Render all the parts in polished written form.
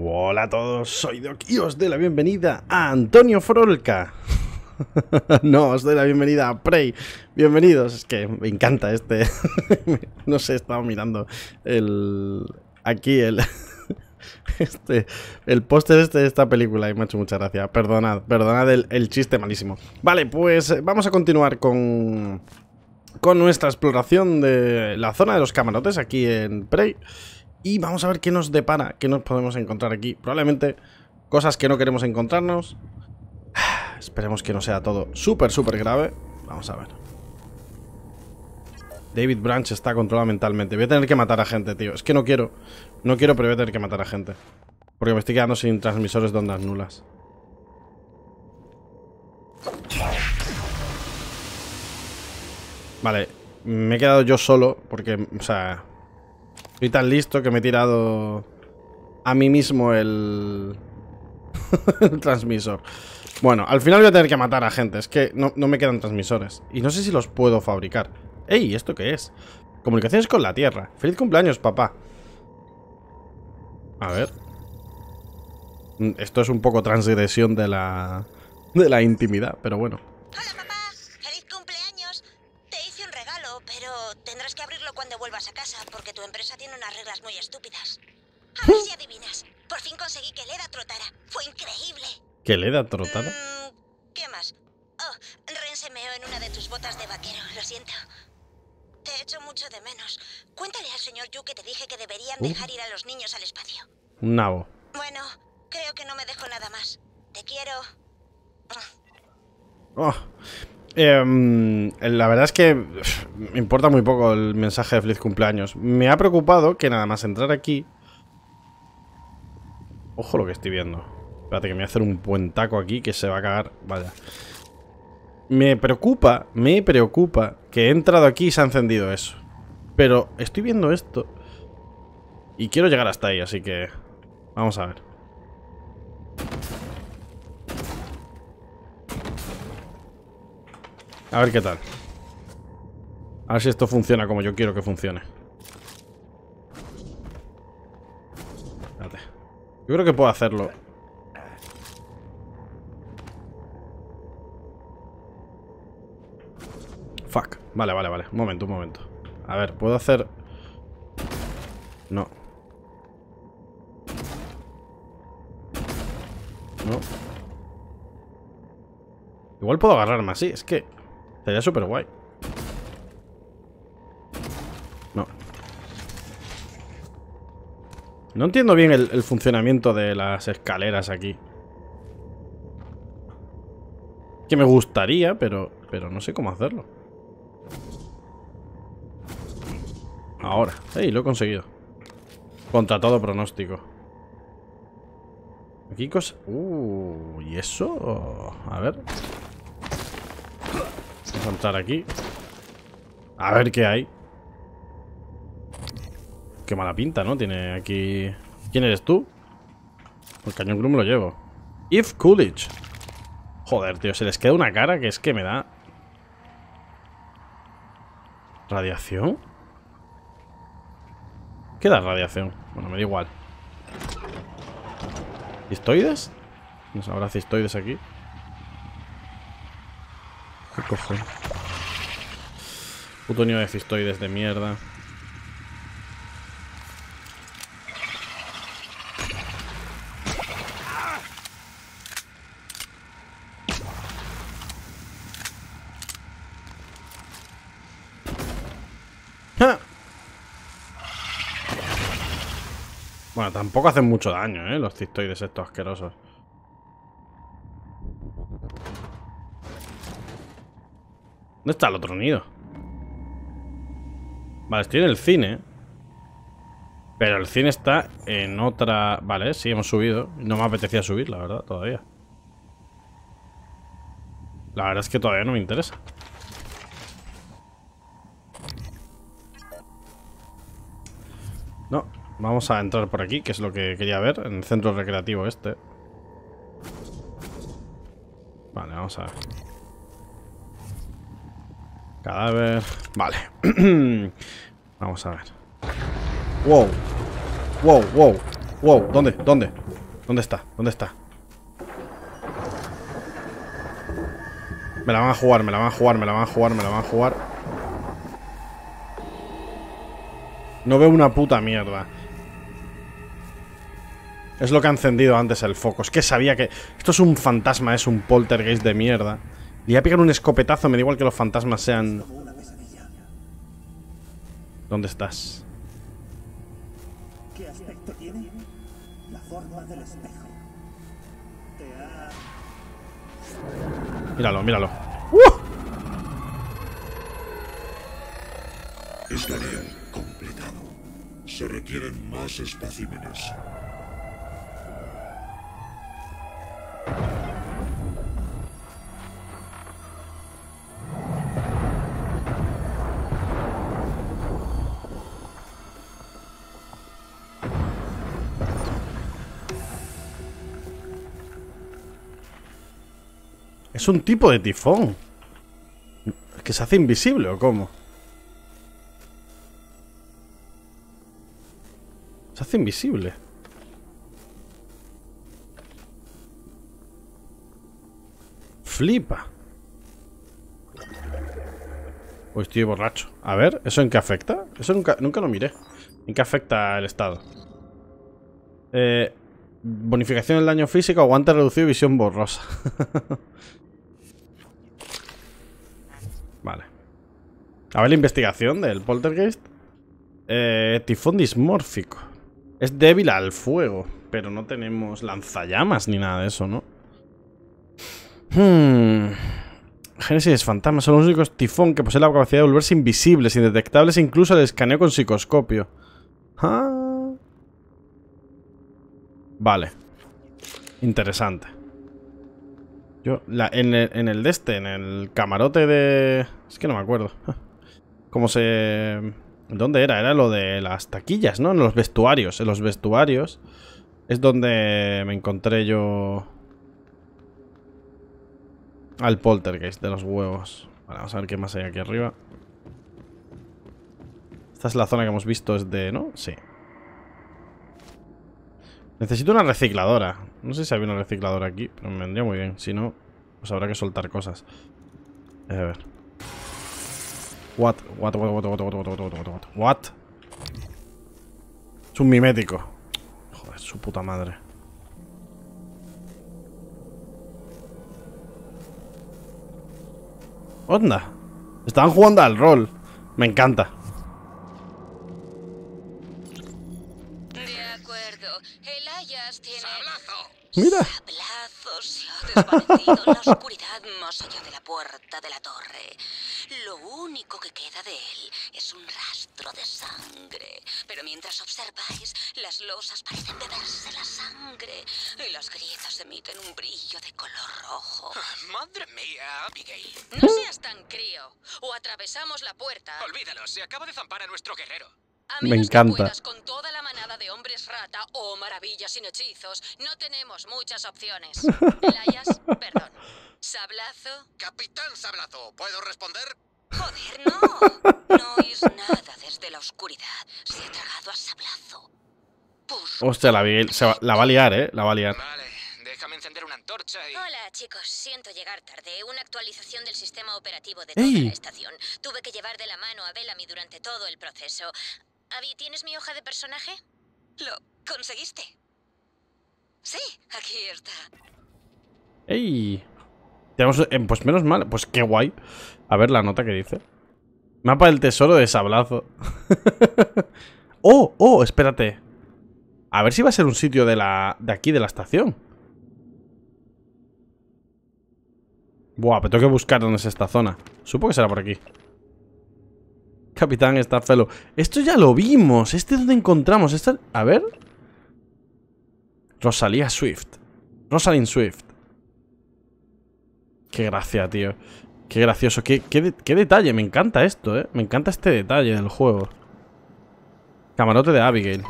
Hola a todos, soy Doc y os doy la bienvenida a Antonio Frolka. No, os doy la bienvenida a Prey. Bienvenidos, es que me encanta este. No sé, estaba mirando el. Aquí el. El póster de esta película y me ha hecho mucha gracia. Perdonad, perdonad el chiste malísimo. Vale, pues vamos a continuar con nuestra exploración de la zona de los camarotes aquí en Prey. Y vamos a ver qué nos depara, qué nos podemos encontrar aquí. Probablemente cosas que no queremos encontrarnos. Esperemos que no sea todo súper, súper grave. Vamos a ver. David Branch está controlado mentalmente. Voy a tener que matar a gente, tío. Es que no quiero. No quiero, pero voy a tener que matar a gente. Porque me estoy quedando sin transmisores de ondas nulas. Vale. Me he quedado yo solo. Porque, o sea... Estoy tan listo que me he tirado a mí mismo el... el transmisor. Bueno, al final voy a tener que matar a gente. Es que no me quedan transmisores. Y no sé si los puedo fabricar. ¡Ey! ¿Esto qué es? Comunicaciones con la Tierra. ¡Feliz cumpleaños, papá! A ver. Esto es un poco transgresión de la... intimidad, pero bueno. Hola, papá. ¡Feliz cumpleaños! Te hice un regalo, pero tendrás que abrirlo cuando vuelvas a casa, porque tu empresa tiene unas reglas muy estúpidas. A ver si adivinas. Por fin conseguí que Leda trotara. ¡Fue increíble! ¿Que Leda trotara? ¿Qué más? Oh, Ren se meó en una de tus botas de vaquero, lo siento. Te echo mucho de menos. Cuéntale al señor Yu que te dije que deberían dejar ir a los niños al espacio. Nabo. Bueno, creo que no me dejo nada más. Te quiero. Oh. La verdad es que me importa muy poco el mensaje de feliz cumpleaños. Me ha preocupado que nada más entrar aquí... Ojo lo que estoy viendo. Espérate que me voy a hacer un puentaco aquí que se va a cagar. Vaya. Me preocupa que he entrado aquí y se ha encendido eso. Pero estoy viendo esto y quiero llegar hasta ahí, así que vamos a ver. A ver qué tal. A ver si esto funciona como yo quiero que funcione. Espérate. Yo creo que puedo hacerlo. Fuck. Vale, vale, vale. Un momento, un momento. A ver, ¿puedo hacer...? No. No. Igual puedo agarrarme así. Es que... Sería súper guay. No. No entiendo bien el funcionamiento de las escaleras aquí. Que me gustaría, pero no sé cómo hacerlo. Ahora, ¡ey! Lo he conseguido. Contra todo pronóstico. Aquí cosa... ¿y eso? A ver. Vamos a entrar aquí. A ver qué hay. Qué mala pinta, ¿no? Tiene aquí... ¿Quién eres tú? El cañón Grum lo llevo. Yves Coolidge. Joder, tío, se les queda una cara que es que me da... ¿Radiación? ¿Qué da radiación? Bueno, me da igual. ¿Cistoides? No sé, habrá cistoides aquí. ¿Qué cojones? Puto niño de cistoides de mierda. Bueno, tampoco hacen mucho daño, ¿eh? Los cistoides estos asquerosos. ¿Dónde está el otro nido? Vale, estoy en el cine. Pero el cine está en otra... Vale, sí, hemos subido. No me apetecía subir, la verdad, todavía. La verdad es que todavía no me interesa. No. Vamos a entrar por aquí, que es lo que quería ver. En el centro recreativo este. Vale, vamos a ver. Cadáver. Vale. Vamos a ver. Wow. Wow, wow. Wow, ¿dónde? ¿Dónde? ¿Dónde está? ¿Dónde está? Me la van a jugar, me la van a jugar, me la van a jugar, me la van a jugar. No veo una puta mierda. Es lo que ha encendido antes el foco. Es que sabía que... Esto es un fantasma, es un poltergeist de mierda. Le voy a pegar un escopetazo, me da igual que los fantasmas sean... ¿Dónde estás? ¿Qué aspecto tiene? La forma del espejo. Míralo, míralo. Escaneo completado. Se requieren más especímenes. Es un tipo de tifón. ¿Es que se hace invisible o cómo? Se hace invisible. Flipa. Pues estoy borracho. A ver, ¿eso en qué afecta? Eso nunca lo miré. ¿En qué afecta el estado? Bonificación del daño físico, aguante reducido y visión borrosa. Vale. A ver la investigación del poltergeist. Tifón dismórfico. Es débil al fuego, pero no tenemos lanzallamas ni nada de eso, ¿no? Génesis fantasmas son los únicos tifón que poseen la capacidad de volverse invisibles, indetectables e incluso al escaneo con psicoscopio. Ah. Vale. Interesante. Yo, en el de este, en el camarote de... Es que no me acuerdo. ¿Cómo se...? ¿Dónde era? Era lo de las taquillas, ¿no? En los vestuarios. En los vestuarios es donde me encontré yo al poltergeist de los huevos. Vale, vamos a ver qué más hay aquí arriba. Esta es la zona que hemos visto, es de... ¿no? Sí. Necesito una recicladora. No sé si había una recicladora aquí, pero me vendría muy bien. Si no, pues habrá que soltar cosas. A ver. What? Es un mimético. Joder, su puta madre. Onda. Estaban jugando al rol. Me encanta. Mira. Sablazo se ha desvanecido en la oscuridad más allá de la puerta de la torre. Lo único que queda de él es un rastro de sangre. Pero mientras observáis, las losas parecen beberse la sangre y las grietas emiten un brillo de color rojo. Madre mía, Abigail. No seas tan crío. O atravesamos la puerta. Olvídalo, se acaba de zampar a nuestro guerrero. A menos me encanta. Que puedas con toda la manada de hombres rata o maravillas sin hechizos, no tenemos muchas opciones. Layas, perdón. Sablazo. Capitán Sablazo, ¿puedo responder? Joder, no. No oís nada desde la oscuridad. Se ha tragado a Sablazo. Pus. Hostia, la va a liar, ¿eh? La va a liar. Vale, déjame encender una antorcha y... Hola, chicos. Siento llegar tarde. Una actualización del sistema operativo de toda la estación. Tuve que llevar de la mano a Bellamy durante todo el proceso. Abby, ¿tienes mi hoja de personaje? ¿Lo conseguiste? Sí, aquí está. ¡Ey! Tenemos, pues menos mal, pues qué guay. A ver la nota que dice. Mapa del tesoro de Sablazo. ¡Oh! Espérate. A ver si va a ser un sitio de aquí, de la estación. Buah, pero tengo que buscar dónde es esta zona. Supongo que será por aquí. Capitán Starfellow. Esto ya lo vimos. Este es donde encontramos. Esta... A ver. Rosalind Swift. Qué gracia, tío. Qué gracioso. Qué detalle. Me encanta esto, Me encanta este detalle del juego. Camarote de Abigail.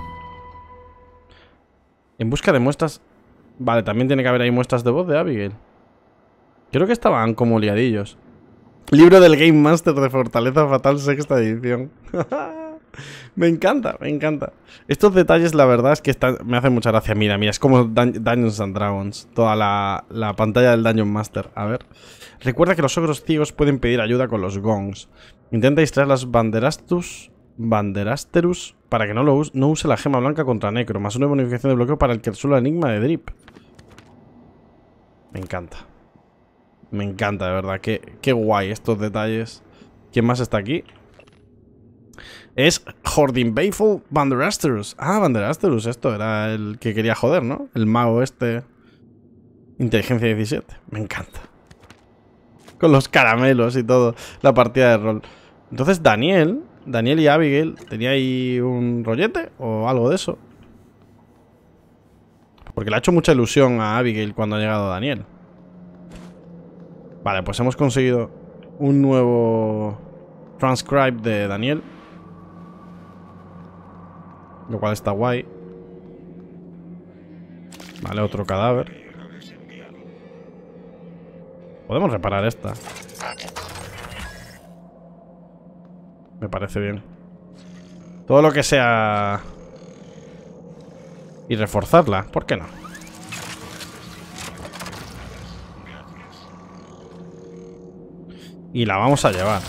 En busca de muestras. Vale, también tiene que haber ahí muestras de voz de Abigail. Creo que estaban como liadillos. Libro del Game Master de Fortaleza Fatal, 6ª edición. Me encanta, me encanta. Estos detalles, la verdad, es que están, me hacen mucha gracia. Mira, mira, es como Dungeons and Dragons. Toda la pantalla del Dungeon Master. A ver. Recuerda que los ogros ciegos pueden pedir ayuda con los gongs. Intenta distraer las Vanderasterus para que no use la gema blanca contra Necro. Más una bonificación de bloqueo para el que resuelva el enigma de Drip. Me encanta. Me encanta, de verdad. Qué guay estos detalles. ¿Quién más está aquí? Es Hordin Baleful Vanderasterus. Ah, Vanderasterus, esto era el que quería joder, ¿no? El mago este. Inteligencia 17. Me encanta. Con los caramelos y todo. La partida de rol. Entonces Daniel y Abigail, ¿tenía ahí un rollete o algo de eso? Porque le ha hecho mucha ilusión a Abigail cuando ha llegado Daniel. Vale, pues hemos conseguido un nuevo transcribe de Daniel. Lo cual está guay. Vale, otro cadáver. Podemos reparar esta. Me parece bien. Todo lo que sea. Y reforzarla, ¿por qué no? Y la vamos a llevar.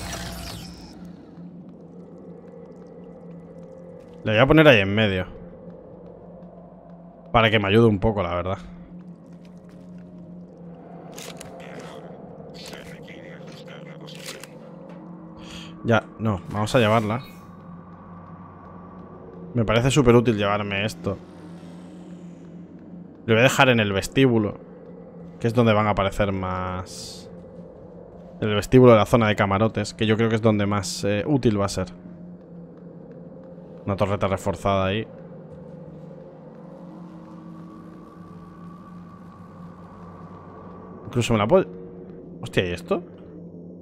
Le voy a poner ahí en medio. Para que me ayude un poco, la verdad. Ya, no, vamos a llevarla. Me parece súper útil llevarme esto. Lo voy a dejar en el vestíbulo, que es donde van a aparecer más. El vestíbulo de la zona de camarotes, que yo creo que es donde más útil va a ser. Una torreta reforzada ahí. Incluso me la puedo... Hostia, ¿y esto?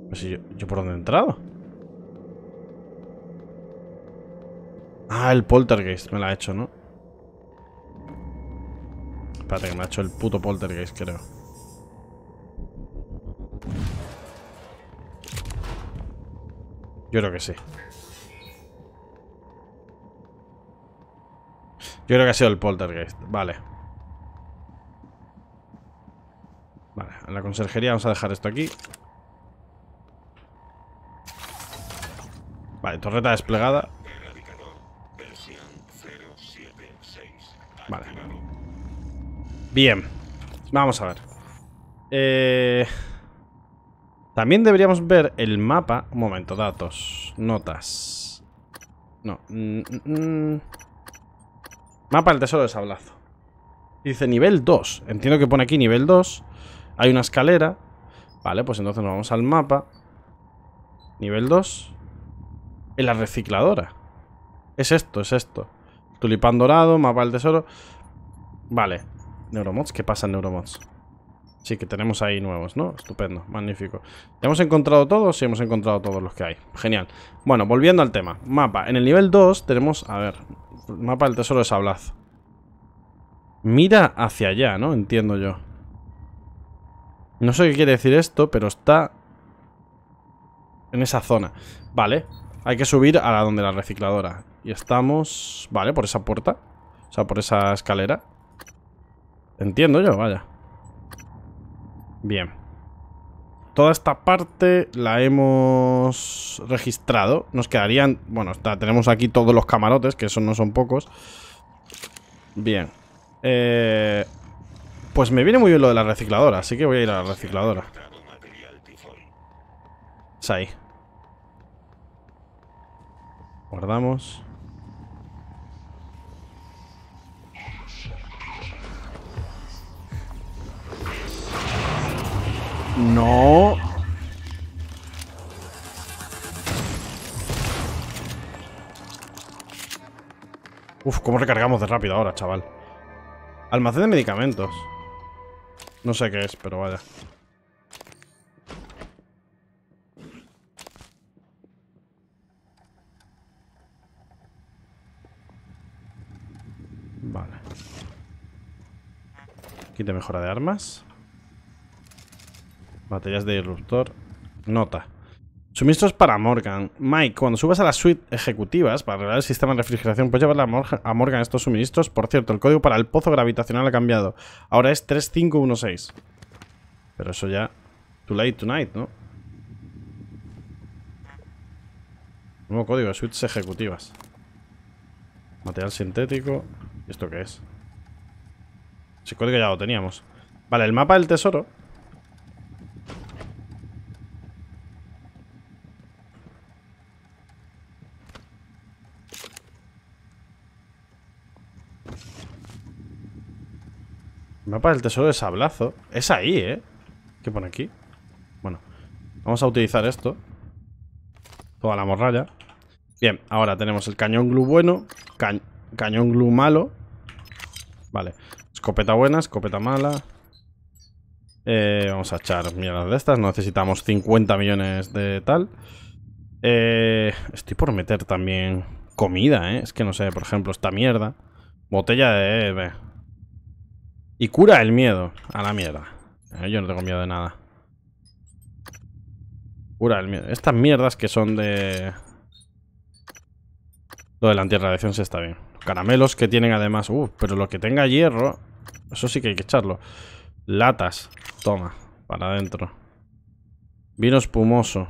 Pues ¿yo por dónde he entrado? Ah, el poltergeist me la ha hecho, ¿no? Espérate, que me ha hecho el puto poltergeist, creo. Yo creo que sí. Yo creo que ha sido el poltergeist. Vale. Vale, en la conserjería vamos a dejar esto aquí. Vale, torreta desplegada. Vale. Bien. Vamos a ver. También deberíamos ver el mapa. Un momento, datos. Notas. No. Mapa del tesoro de Sablazo. Dice nivel 2. Entiendo que pone aquí nivel 2. Hay una escalera. Vale, pues entonces nos vamos al mapa. Nivel 2. En la recicladora. Es esto, es esto. Tulipán dorado, mapa del tesoro. Vale. Neuromods, ¿qué pasa en Neuromods? Sí, que tenemos ahí nuevos, ¿no? Estupendo, magnífico. ¿Ya hemos encontrado todos? Sí, hemos encontrado todos los que hay. Genial. Bueno, volviendo al tema. Mapa. En el nivel 2 tenemos... A ver... Mapa del tesoro de Sablazo. Mira hacia allá, ¿no? Entiendo yo. No sé qué quiere decir esto, pero está... En esa zona. Vale. Hay que subir a donde la recicladora. Y estamos... Vale, por esa puerta. O sea, por esa escalera. Entiendo yo, vaya. Bien. Toda esta parte la hemos registrado. Nos quedarían... Bueno, tenemos aquí todos los camarotes, que eso no son pocos. Bien. Pues me viene muy bien lo de la recicladora, así que voy a ir a la recicladora. Es ahí. Guardamos. No. Uf, cómo recargamos de rápido ahora, chaval. Almacén de medicamentos. No sé qué es, pero vaya. Vale. Kit de mejora de armas. Baterías de disruptor. Nota. Suministros para Morgan. Mike, cuando subas a las suites ejecutivas para arreglar el sistema de refrigeración, puedes llevarle a Morgan estos suministros. Por cierto, el código para el pozo gravitacional ha cambiado. Ahora es 3516. Pero eso ya... Too late tonight, ¿no? Nuevo código, suites ejecutivas. Material sintético. ¿Y esto qué es? Ese código ya lo teníamos. Vale, el mapa del tesoro. El mapa del tesoro de Sablazo. Es ahí, ¿eh? ¿Qué pone aquí? Bueno, vamos a utilizar esto. Toda la morralla. Bien, ahora tenemos el cañón glue bueno, cañón glue malo. Vale, escopeta buena, escopeta mala. Vamos a echar mierdas de estas. No necesitamos 50 millones de tal. Estoy por meter también comida, Es que no sé, por ejemplo, esta mierda. Botella de... Y cura el miedo. A la mierda. Yo no tengo miedo de nada. Cura el miedo. Estas mierdas que son de... Lo de la antirradiación sí está bien. Los caramelos que tienen además... pero lo que tenga hierro... Eso sí que hay que echarlo. Latas. Toma. Para adentro. Vino espumoso.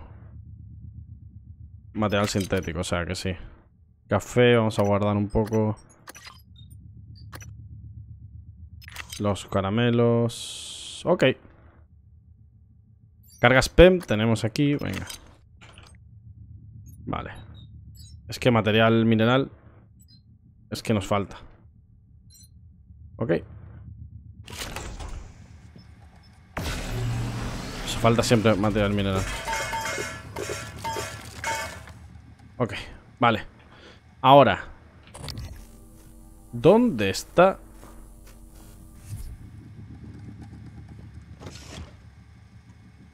Material sintético, o sea que sí. Café, vamos a guardar un poco. Los caramelos... Ok. Cargas PEM tenemos aquí, venga. Vale. Es que material mineral es que nos falta. Ok. Nos falta siempre material mineral. Ok, vale. Ahora, ¿dónde está...?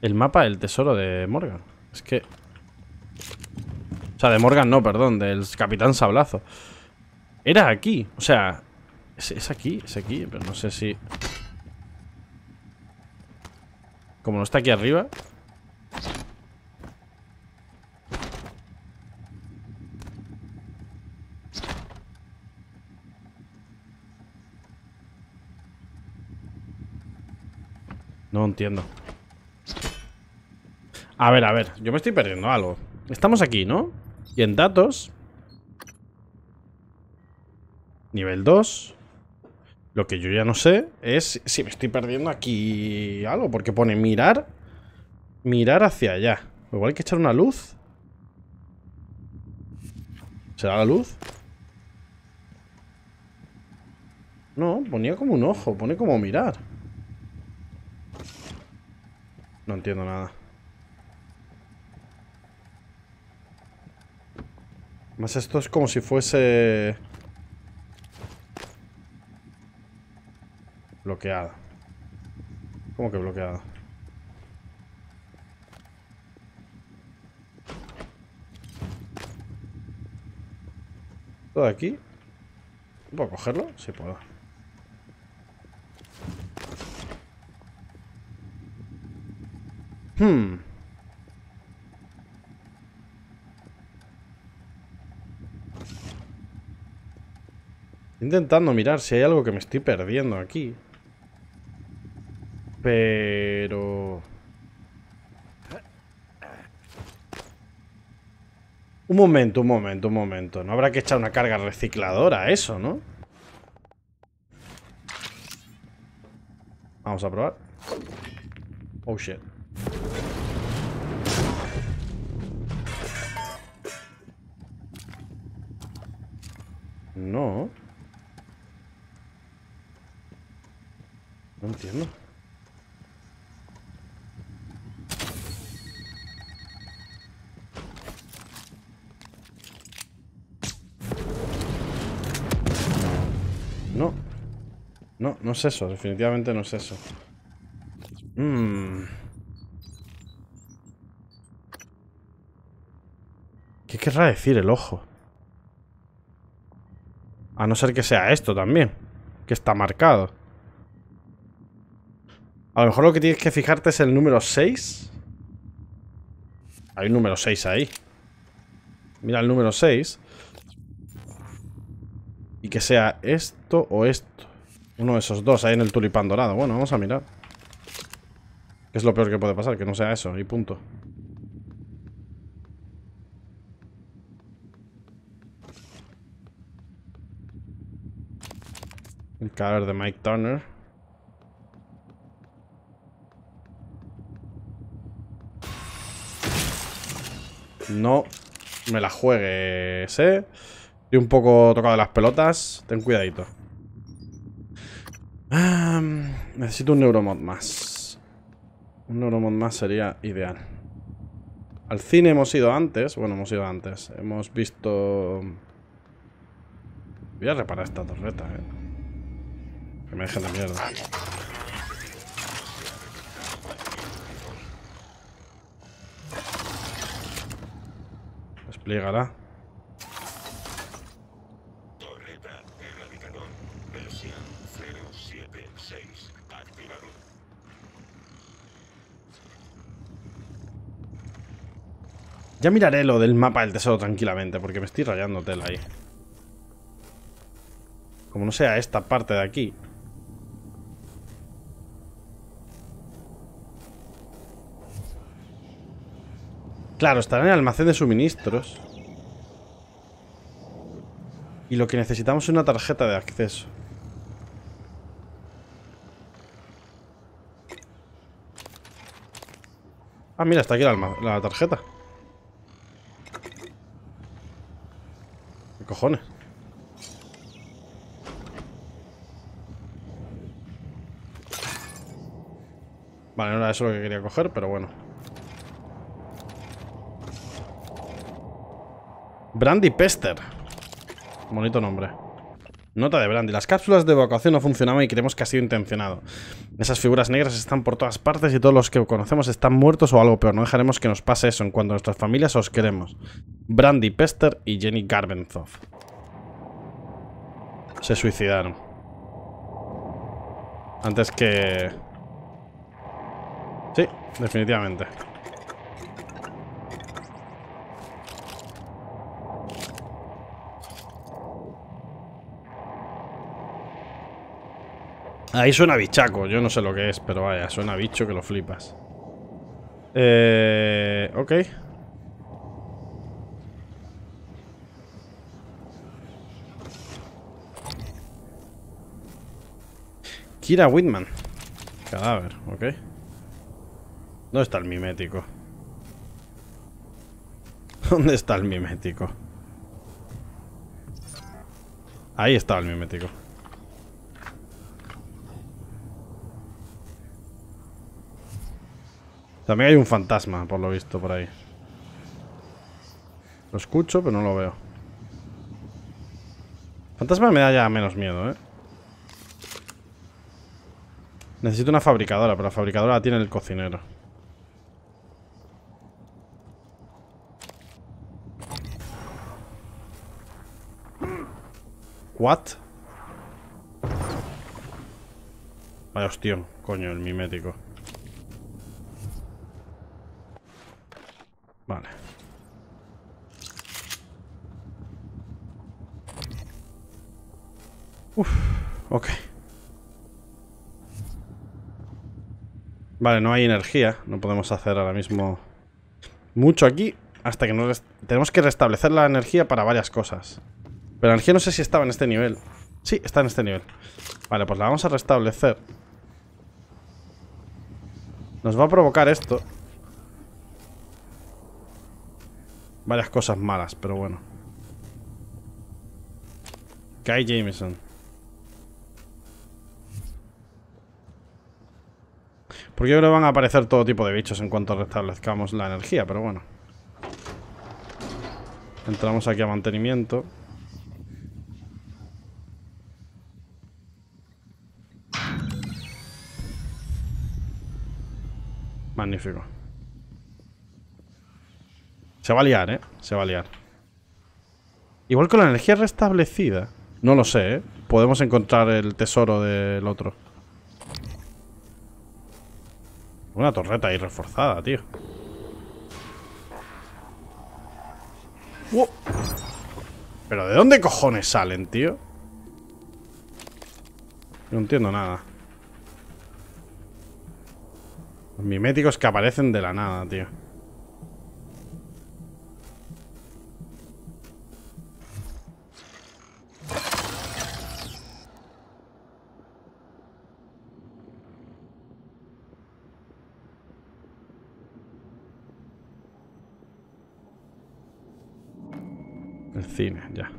El mapa del tesoro de Morgan. Es que... O sea, de Morgan no, perdón. Del Capitán Sablazo. Era aquí. O sea... Es aquí. Pero no sé si... Como no está aquí arriba... No entiendo. A ver, yo me estoy perdiendo algo. Estamos aquí, ¿no? Y en datos. Nivel 2. Lo que yo ya no sé es si me estoy perdiendo aquí algo. Porque pone mirar. Mirar hacia allá. Igual hay que echar una luz. ¿Será la luz? No, ponía como un ojo. Pone como mirar. No entiendo nada. Más esto es como si fuese... Bloqueado. ¿Cómo que bloqueado? Todo aquí. ¿Puedo cogerlo? Sí puedo. Intentando mirar si hay algo que me estoy perdiendo aquí. Pero... Un momento. No habrá que echar una carga recicladora a eso, ¿no? Vamos a probar. Oh, shit. No... No entiendo. No es eso. Definitivamente no es eso. ¿Qué querrá decir el ojo? A no ser que sea esto también, que está marcado. A lo mejor lo que tienes que fijarte es el número 6. Hay un número 6 ahí. Mira el número 6. Y que sea esto o esto. Uno de esos dos ahí en el tulipán dorado. Bueno, vamos a mirar. ¿Qué es lo peor que puede pasar? Que no sea eso y punto. El cadáver de Mike Turner. No me la juegues, ¿eh? Estoy un poco tocado de las pelotas. Ten cuidadito. Necesito un neuromod más. Un neuromod más sería ideal. Al cine hemos ido antes. Bueno, hemos ido antes. Hemos visto... Voy a reparar esta torreta, ¿eh? Que me dejen de mierda. Despliegará. Torreta erradicador. Versión 076. Activado. Ya miraré lo del mapa del tesoro tranquilamente, porque me estoy rayando tela ahí. Como no sea esta parte de aquí. Claro, estará en el almacén de suministros. Y lo que necesitamos es una tarjeta de acceso. Ah, mira, está aquí la tarjeta. ¿Qué cojones? Vale, no era eso lo que quería coger, pero bueno. Brandy Pester. Bonito nombre. Nota de Brandy. Las cápsulas de evacuación no funcionaban y creemos que ha sido intencionado. Esas figuras negras están por todas partes y todos los que conocemos están muertos o algo peor. No dejaremos que nos pase eso. En cuanto a nuestras familias, os queremos. Brandy Pester y Jenny Garbenzoff. Se suicidaron. Antes que... Sí, definitivamente. Ahí suena bichaco, yo no sé lo que es, pero vaya, suena bicho que lo flipas. Ok. Kira Whitman. Cadáver, ok. ¿Dónde está el mimético? ¿Dónde está el mimético? Ahí está el mimético. También hay un fantasma, por lo visto, por ahí. Lo escucho, pero no lo veo. Fantasma me da ya menos miedo, ¿eh? Necesito una fabricadora, pero la fabricadora la tiene el cocinero. ¿What? Vaya hostión, coño, el mimético. Vale. Uf, ok. Vale, no hay energía. No podemos hacer ahora mismo mucho aquí. Hasta que no... Tenemos que restablecer la energía para varias cosas. Pero la energía no sé si estaba en este nivel. Sí, está en este nivel. Vale, pues la vamos a restablecer. Nos va a provocar esto. Varias cosas malas, pero bueno. Guy Jameson. Porque yo creo que van a aparecer todo tipo de bichos en cuanto restablezcamos la energía, pero bueno. Entramos aquí a mantenimiento. Magnífico. Se va a liar, ¿eh? Se va a liar. Igual con la energía restablecida. No lo sé, ¿eh? Podemos encontrar el tesoro del otro. Una torreta ahí reforzada, tío. ¡Wow! ¿Pero de dónde cojones salen, tío? No entiendo nada. Los miméticos que aparecen de la nada, tío. El cine, ya.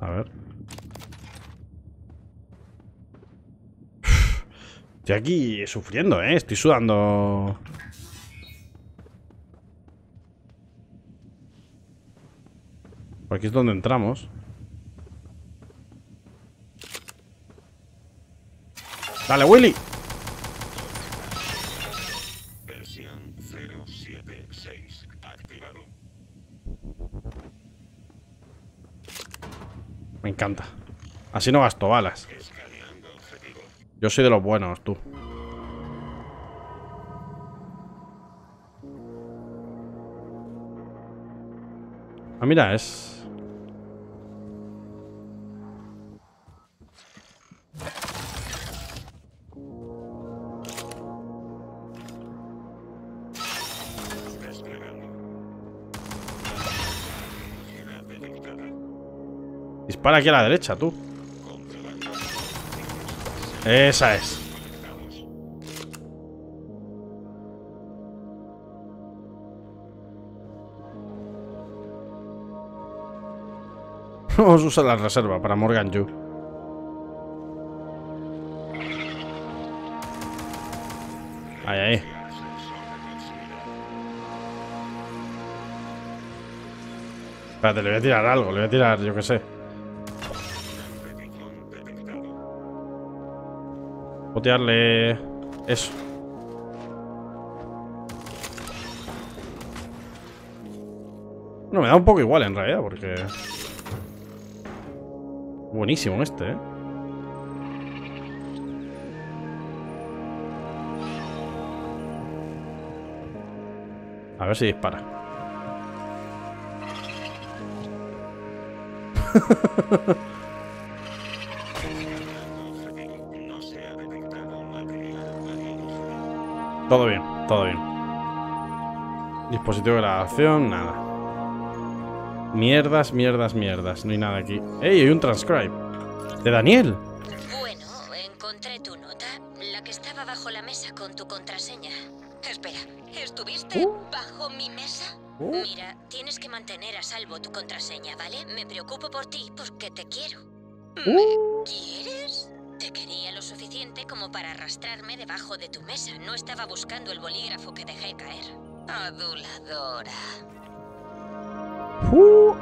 A ver. Estoy aquí sufriendo, ¿eh? Estoy sudando. Por aquí es donde entramos. ¡Dale, Willy! Me encanta. Así no gasto balas. Yo soy de los buenos, tú. Ah, mira, es... Dispara aquí a la derecha, tú. Esa es. Vamos a usar la reserva para Morgan Yu. Ahí, ahí. Espérate, le voy a tirar algo, le voy a tirar, yo qué sé. Potearle eso. No, me da un poco igual en realidad, porque... Buenísimo este, ¿eh? A ver si dispara. Todo bien, todo bien. Dispositivo de grabación, nada. Mierdas, mierdas, mierdas. No hay nada aquí. ¡Ey! Hay un transcribe. ¡De Daniel! Bueno, encontré tu nota. La que estaba bajo la mesa con tu contraseña. Espera, ¿estuviste bajo mi mesa? Mira, tienes que mantener a salvo tu contraseña, ¿vale? Me preocupo por ti porque te quiero. ¿Me quieres? Te quería lo suficiente como para arrastrarme debajo de tu mesa. No estaba buscando el bolígrafo que dejé caer. Aduladora.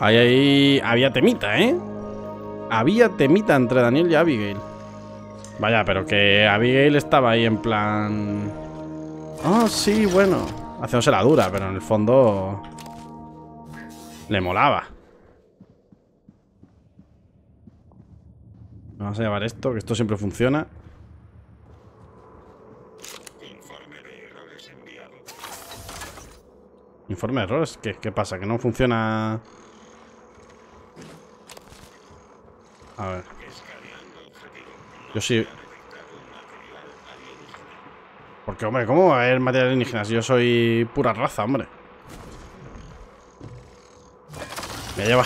Ahí había temita, ¿eh? Había temita entre Daniel y Abigail. Vaya, pero que Abigail estaba ahí en plan... Ah, sí, bueno. Haciéndose la dura, pero en el fondo... Le molaba. Vamos a llevar esto, que esto siempre funciona. Informe de errores enviado. ¿Informe de errores? ¿Qué pasa? ¿Que no funciona? A ver. Yo sí. Porque, hombre, ¿cómo va a haber material alienígena si yo soy pura raza, hombre? Me voy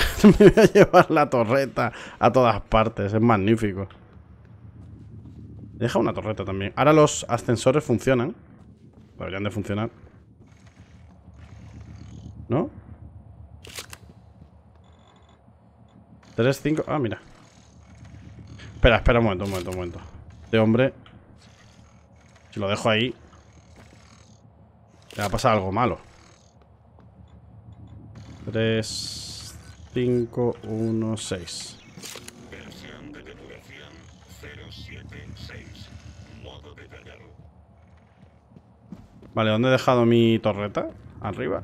a llevar la torreta a todas partes. Es magnífico. Deja una torreta también. Ahora los ascensores funcionan. Deberían de funcionar, ¿no? 3, 5... Ah, mira. Espera, espera un momento, un momento, un momento. Este hombre... Si lo dejo ahí... Le va a pasar algo malo. 3... 5, 1, 6. Versión de depuración 076. Modo detallado. Vale, ¿dónde he dejado mi torreta? Arriba.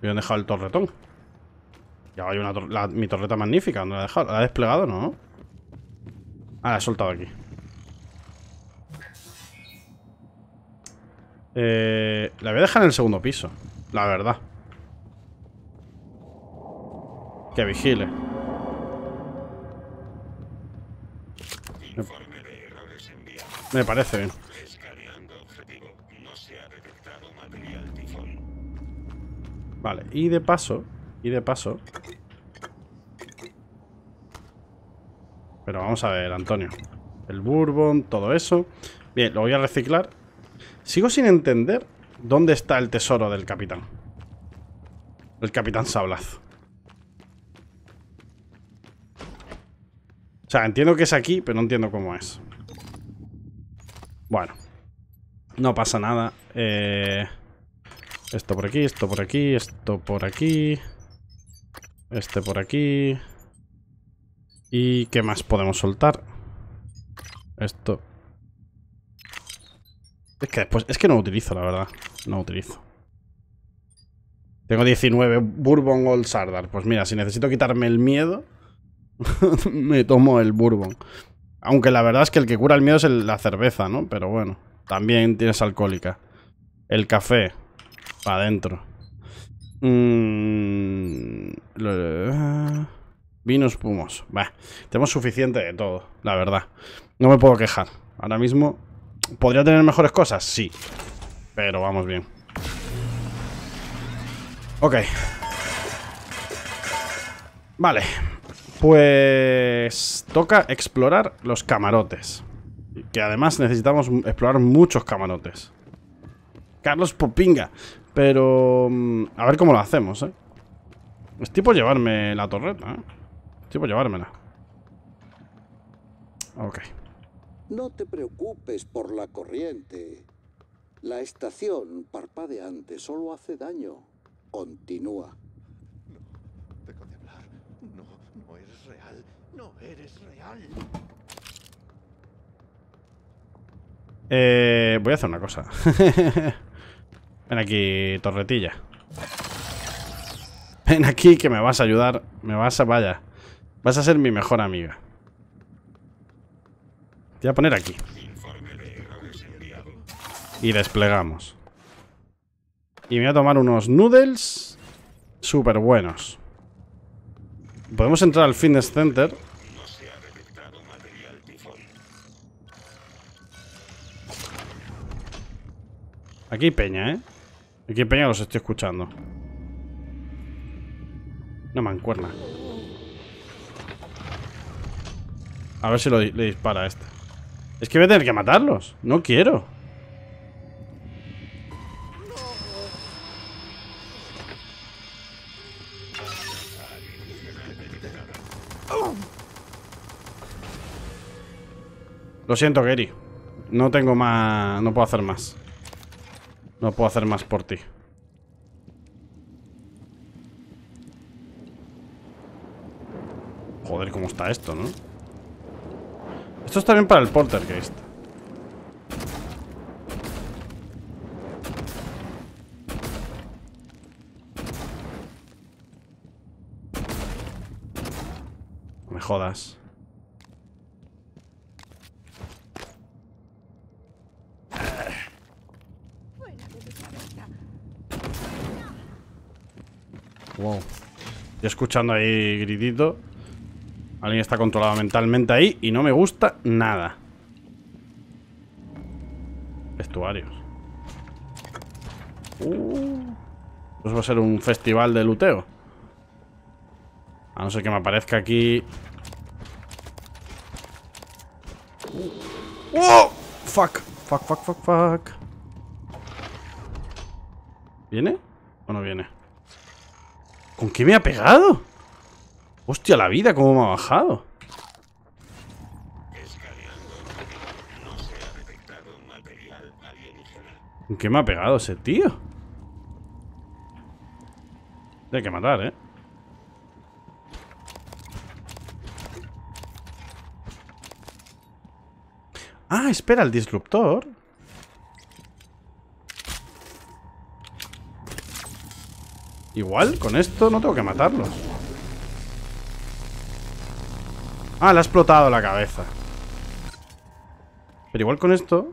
¿Y dónde he dejado el torretón? Ya hay una mi torreta magnífica. ¿Dónde la he dejado? ¿La he desplegado? No. Ah, la he soltado aquí. La voy a dejar en el segundo piso, la verdad. Que vigile. Me parece bien. Vale, y de paso. Pero vamos a ver, Antonio. El bourbon, todo eso. Bien, lo voy a reciclar. Sigo sin entender dónde está el tesoro del capitán. El capitán Sablazo. O sea, entiendo que es aquí, pero no entiendo cómo es. Bueno. No pasa nada. Esto por aquí, esto por aquí, esto por aquí. Este por aquí. ¿Y qué más podemos soltar? Esto. Es que después... Es que no utilizo, la verdad. No utilizo. Tengo 19 Bourbon Old Sardar. Pues mira, si necesito quitarme el miedo... me tomo el bourbon. Aunque la verdad es que el que cura el miedo es la cerveza, ¿no? Pero bueno, también tienes alcohólica. El café. Para adentro. Vino espumoso. Bah, tenemos suficiente de todo, la verdad. No me puedo quejar. Ahora mismo... ¿Podría tener mejores cosas? Sí. Pero vamos bien. Ok. Vale. Pues... toca explorar los camarotes. Que además necesitamos explorar muchos camarotes. Carlos Popinga. Pero... a ver cómo lo hacemos, ¿eh? Es tipo llevarme la torreta, ¿eh? Es tipo llevármela. Ok. No te preocupes por la corriente. La estación parpadeante solo hace daño. Continúa. No, deja de hablar. No eres real. No eres real. Voy a hacer una cosa. Ven aquí, torretilla. Ven aquí que me vas a ayudar. Vaya. Vas a ser mi mejor amiga. Te voy a poner aquí. Y desplegamos. Y me voy a tomar unos noodles súper buenos. Podemos entrar al fitness center. Aquí hay peña, ¿eh? Aquí hay peña, los estoy escuchando. Una mancuerna. A ver si le dispara a este. Es que voy a tener que matarlos. No quiero. Lo siento, Gary. No tengo más... No puedo hacer más. No puedo hacer más por ti. Joder, cómo está esto, ¿no? Esto está bien para el Poltergeist. No me jodas. Wow. Estoy escuchando ahí gritito. Alguien está controlado mentalmente ahí y no me gusta nada. Vestuarios. Pues va a ser un festival de luteo. A no ser que me aparezca aquí. ¡Oh! ¡Fuck! ¡Fuck, fuck, fuck, fuck! ¿Viene? ¿O no viene? ¿Con qué me ha pegado? Hostia, la vida, cómo me ha bajado. ¿En qué me ha pegado ese tío? Hay que matar, ¿eh? Ah, espera, el disruptor. Igual, con esto no tengo que matarlos. Ah, le ha explotado la cabeza. Pero igual con esto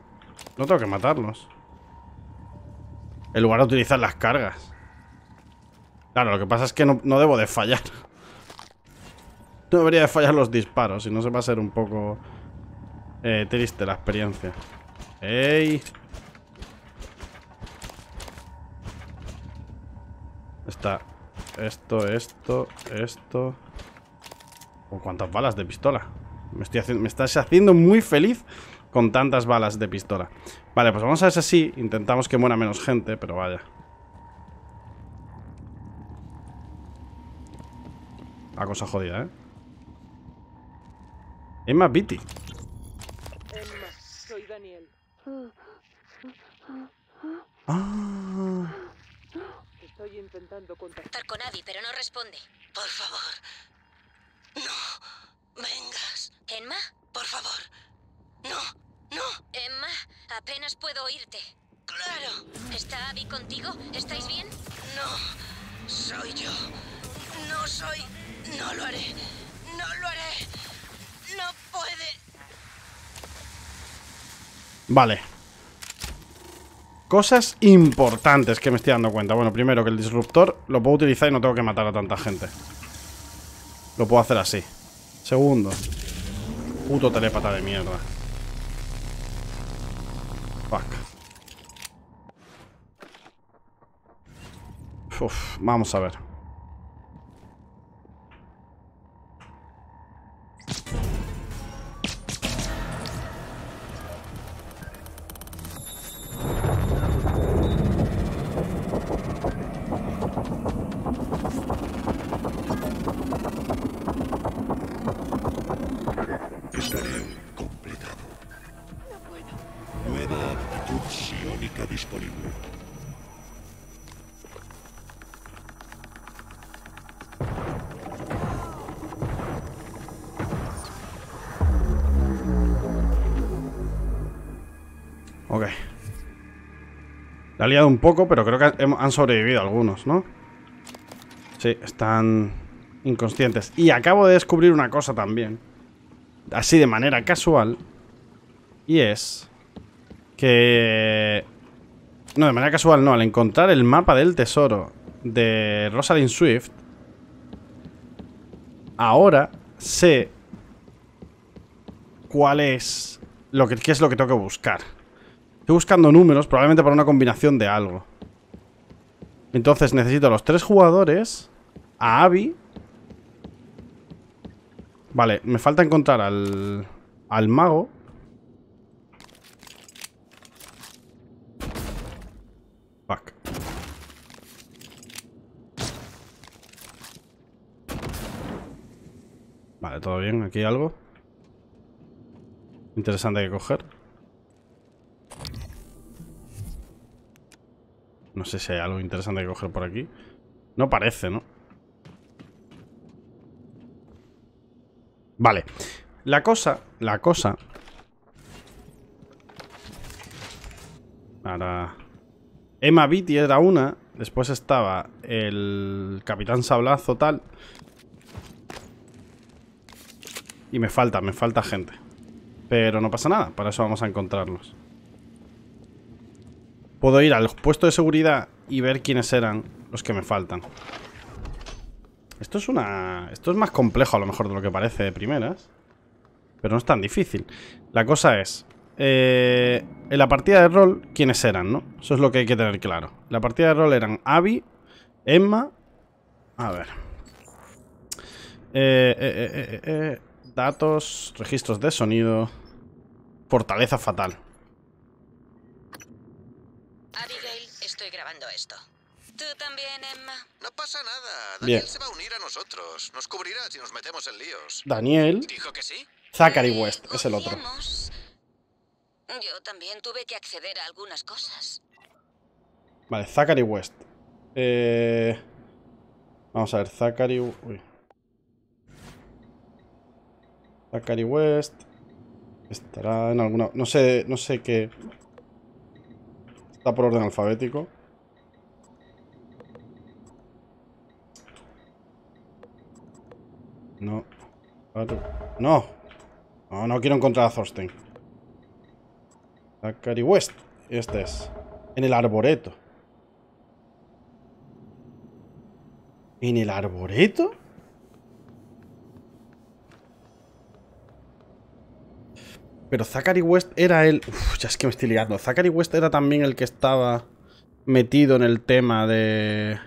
no tengo que matarlos. en lugar de utilizar las cargas. Claro, lo que pasa es que no debo de fallar. No debería de fallar los disparos, si no se va a ser un poco triste la experiencia. ¡Ey! Está esto. Oh, ¿cuántas balas de pistola? Me estás haciendo muy feliz con tantas balas de pistola. Vale, pues vamos a ver si así intentamos que muera menos gente, pero vaya. La cosa jodida, ¿eh? Emma Beatty. Emma, soy Daniel. Ah. Estoy intentando contactar con Abby, pero no responde. Por favor. No. Vengas. Emma, por favor. No. Emma, apenas puedo oírte. Claro. ¿Está Abby contigo? ¿Estáis bien? No. Soy yo. No soy... No lo haré. No lo haré. No puede. Vale. Cosas importantes que me estoy dando cuenta. Bueno, primero que el disruptor lo puedo utilizar y no tengo que matar a tanta gente. Lo puedo hacer así. Segundo. Puto telépata de mierda. Fuck. Uf, vamos a ver. La he liado un poco, pero creo que han sobrevivido algunos, ¿no? Sí, están inconscientes. Y acabo de descubrir una cosa también, así de manera casual. Y es que... No, de manera casual no. Al encontrar el mapa del tesoro de Rosalind Swift, ahora sé cuál es lo que, qué es lo que tengo que buscar. Estoy buscando números, probablemente para una combinación de algo. Entonces necesito a los tres jugadores, a Abby. Vale, me falta encontrar al mago. Fuck. Vale, todo bien, aquí hay algo interesante que coger. No sé si hay algo interesante que coger por aquí. No parece, ¿no? Vale. La cosa... Ahora... Emma Beatty era una. Después estaba el Capitán Sablazo, tal. Y me falta gente. Pero no pasa nada. Para eso vamos a encontrarlos. Puedo ir al puesto de seguridad y ver quiénes eran los que me faltan. Esto es más complejo a lo mejor de lo que parece de primeras. Pero no es tan difícil. La cosa es... en la partida de rol, quiénes eran, ¿no? Eso es lo que hay que tener claro. La partida de rol eran Abby, Emma... A ver... datos, registros de sonido... Fortaleza Fatal. Abigail, estoy grabando esto. Tú también, Emma. No pasa nada. Daniel bien. Se va a unir a nosotros. Nos cubrirá si nos metemos en líos. Daniel. ¿Dijo que sí? Zachary West es el otro. Yo también tuve que acceder a algunas cosas. Vale, Zachary West. Vamos a ver, Zachary... Uy. Zachary West. Estará en alguna... No sé qué... Está por orden alfabético. No. No. No quiero encontrar a Thorstein. Zachary West. Este es. En el arboreto. ¿En el arboreto? Pero Zachary West era el... Uf, ya es que me estoy liando. Zachary West era también el que estaba metido en el tema de...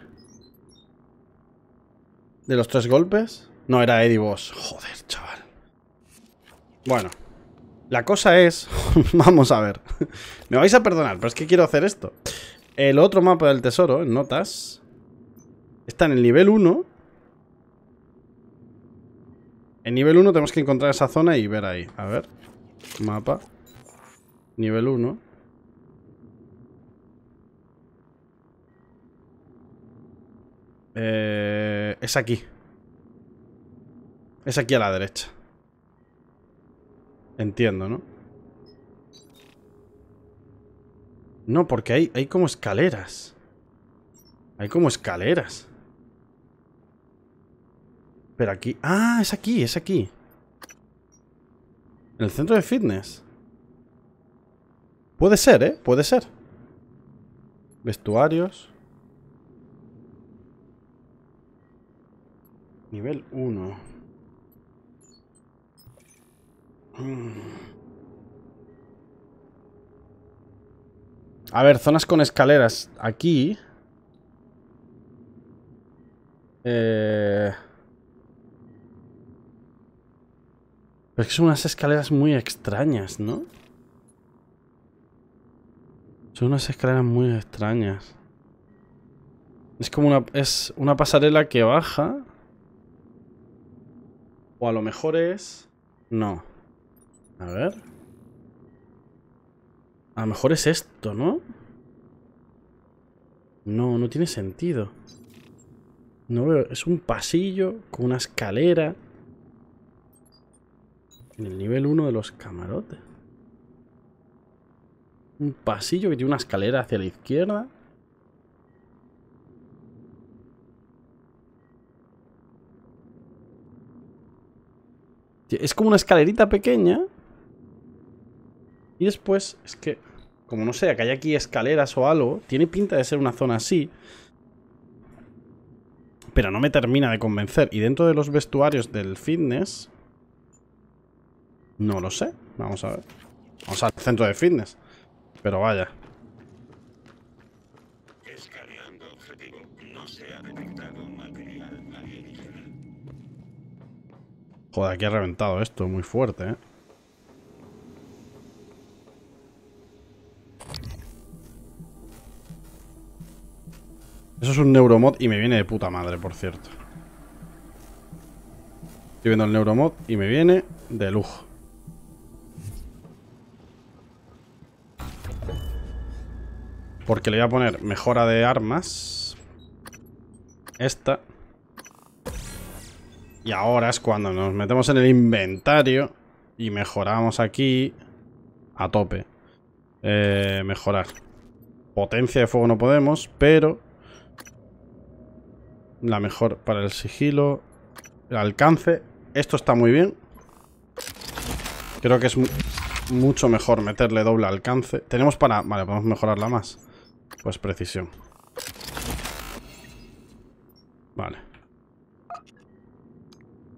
¿De los tres golpes? No, era Eddie Boss. Joder, chaval. Bueno. La cosa es... Vamos a ver. Me vais a perdonar, pero es que quiero hacer esto. El otro mapa del tesoro, en notas... Está en el nivel 1. En nivel 1 tenemos que encontrar esa zona y ver ahí. A ver. Mapa. Nivel 1. Es aquí. Es aquí a la derecha. Entiendo, ¿no? No, porque hay como escaleras. Hay como escaleras. Pero aquí... ¡Ah! Es aquí, es aquí. En el centro de fitness. Puede ser, ¿eh? Puede ser. Vestuarios. Nivel 1. A ver, zonas con escaleras. Aquí... Pero es que son unas escaleras muy extrañas, ¿no? Son unas escaleras muy extrañas. Es como una... Es una pasarela que baja. O a lo mejor es... No. A ver. A lo mejor es esto, ¿no? No, no tiene sentido. No veo... Es un pasillo con una escalera... En el nivel 1 de los camarotes. Un pasillo que tiene una escalera hacia la izquierda. Es como una escalerita pequeña. Y después, es que... Como no sea que haya aquí escaleras o algo, tiene pinta de ser una zona así. Pero no me termina de convencer. Y dentro de los vestuarios del fitness... No lo sé. Vamos a ver. Vamos al centro de fitness. Pero vaya. Escaneando objetivo. No se ha detectado material alienígena. Joder, aquí ha reventado esto. Muy fuerte, ¿eh? Eso es un neuromod y me viene de puta madre, por cierto. Estoy viendo el neuromod y me viene de lujo. Porque le voy a poner mejora de armas. Esta. Y ahora es cuando nos metemos en el inventario. Y mejoramos aquí. A tope. Mejorar. Potencia de fuego no podemos, pero... La mejor para el sigilo. El alcance. Esto está muy bien. Creo que es mucho mejor meterle doble alcance. Tenemos para... Vale, podemos mejorarla más. Pues precisión. Vale.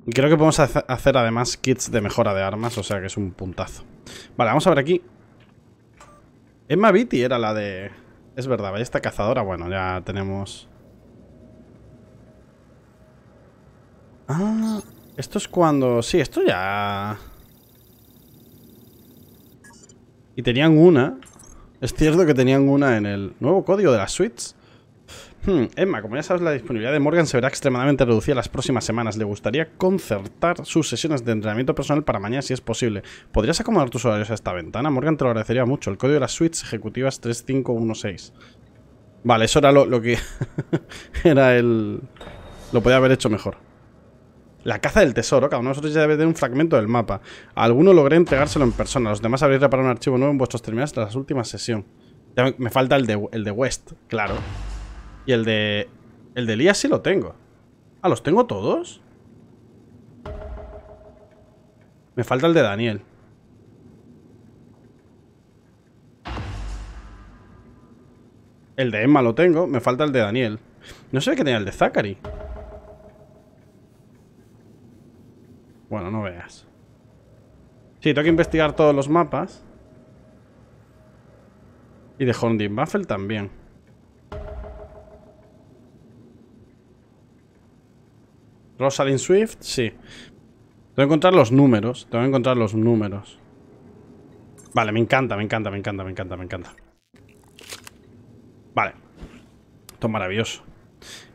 Y creo que podemos hacer además kits de mejora de armas. O sea que es un puntazo. Vale, vamos a ver aquí. Emma Beatty era la de... Es verdad, vaya esta cazadora. Bueno, ya tenemos... Ah, esto es cuando... Sí, esto ya... Y tenían una... Es cierto que tenían una en el nuevo código de las suites. Emma, como ya sabes, la disponibilidad de Morgan se verá extremadamente reducida las próximas semanas. Le gustaría concertar sus sesiones de entrenamiento personal para mañana si es posible. ¿Podrías acomodar tus horarios a esta ventana? Morgan te lo agradecería mucho. El código de las suites ejecutivas 3516. Vale, eso era lo que... era el... Lo podía haber hecho mejor. La caza del tesoro. Cada uno de nosotros ya debe tener un fragmento del mapa. A alguno logré entregárselo en persona. Los demás habréis reparado un archivo nuevo en vuestros terminales tras la última sesión. Ya me falta el de West, claro. Y el de... El de Elías sí lo tengo. Ah, ¿los tengo todos? Me falta el de Daniel. El de Emma lo tengo. Me falta el de Daniel. No sé qué tenía el de Zachary. Bueno, no veas. Sí, tengo que investigar todos los mapas. Y de Horndin Baffle también. Rosalind Swift, sí. Tengo que encontrar los números. Tengo que encontrar los números. Vale, me encanta, me encanta, me encanta, me encanta, me encanta. Vale. Esto es maravilloso.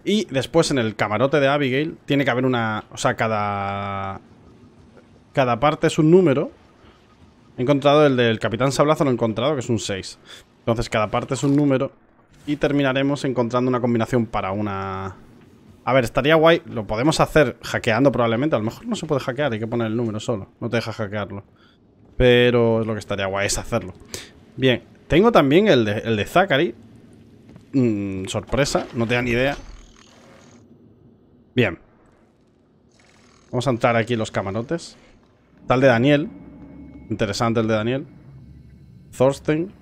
Y después en el camarote de Abigail tiene que haber una... O sea, cada parte es un número. He encontrado el del Capitán Sablazo, lo he encontrado, que es un 6. Entonces cada parte es un número. Y terminaremos encontrando una combinación para una... A ver, estaría guay. Lo podemos hacer hackeando probablemente. A lo mejor no se puede hackear, hay que poner el número solo. No te deja hackearlo. Pero lo que estaría guay es hacerlo. Bien, tengo también el de Zachary. Sorpresa, no tenía ni idea. Bien. Vamos a entrar aquí en los camarotes. Está el de Daniel. Interesante el de Daniel. Thorstein.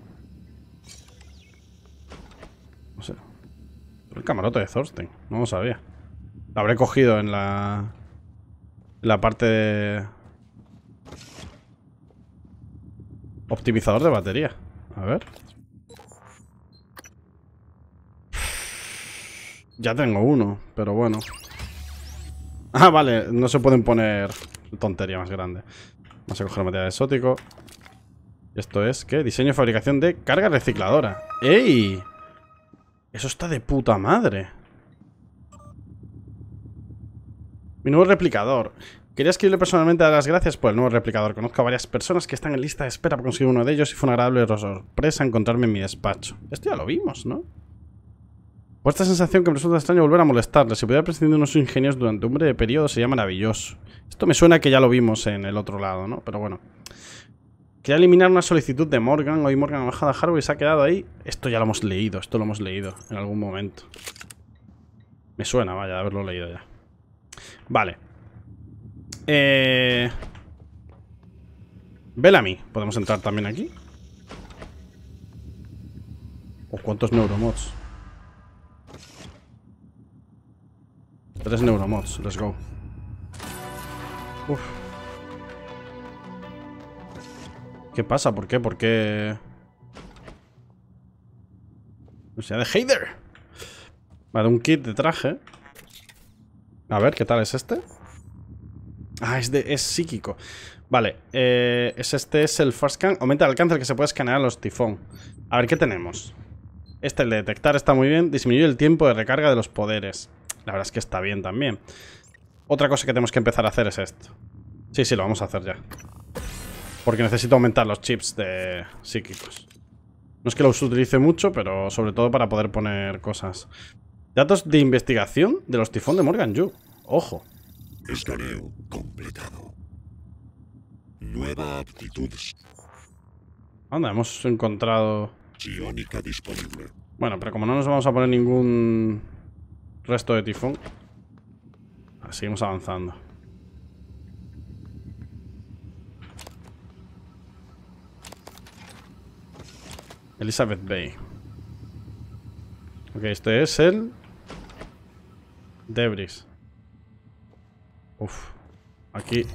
No sé. El camarote de Thorstein. No lo sabía. Lo habré cogido en la parte de... Optimizador de batería. A ver. Ya tengo uno, pero bueno. Ah, vale, no se pueden poner tontería más grande. Vamos a coger material exótico. Esto es, ¿qué? Diseño y fabricación de carga recicladora. ¡Ey! Eso está de puta madre. Mi nuevo replicador. Quería escribirle personalmente a las gracias por el nuevo replicador. Conozco a varias personas que están en lista de espera para conseguir uno de ellos y fue una agradable sorpresa encontrarme en mi despacho. Esto ya lo vimos, ¿no? Por esta sensación que me resulta extraño volver a molestarle. Si pudiera prescindir de unos ingenios durante un breve periodo sería maravilloso. Esto me suena que ya lo vimos en el otro lado, ¿no? Pero bueno. Quería eliminar una solicitud de Morgan. Hoy Morgan ha bajado a Harvey y se ha quedado ahí. Esto ya lo hemos leído. Esto lo hemos leído en algún momento. Me suena, vaya, de haberlo leído ya. Vale. Bellamy. Podemos entrar también aquí. ¿O cuántos neuromods? 3 neuromods, let's go. Uf. ¿Qué pasa? ¿Por qué? ¿Por qué? O sea, de Hader. Vale, un kit de traje. A ver, ¿qué tal es este? Ah, es psíquico. Vale, este es el First Scan. Aumenta el alcance al que se puede escanear a los tifón. A ver, ¿qué tenemos? Este, el de detectar, está muy bien. Disminuye el tiempo de recarga de los poderes. La verdad es que está bien también. Otra cosa que tenemos que empezar a hacer es esto. Sí, sí, lo vamos a hacer ya. Porque necesito aumentar los chips de psíquicos. No es que los utilice mucho, pero sobre todo para poder poner cosas. Datos de investigación de los tifón de Morgan Yu. Ojo. Escaneo completado. Nueva aptitud. Anda, hemos encontrado... Psiónica disponible. Bueno, pero como no nos vamos a poner ningún... resto de tifón. Ahora, seguimos avanzando. Elizabeth Bay. Ok, este es el Debris. Uf. Aquí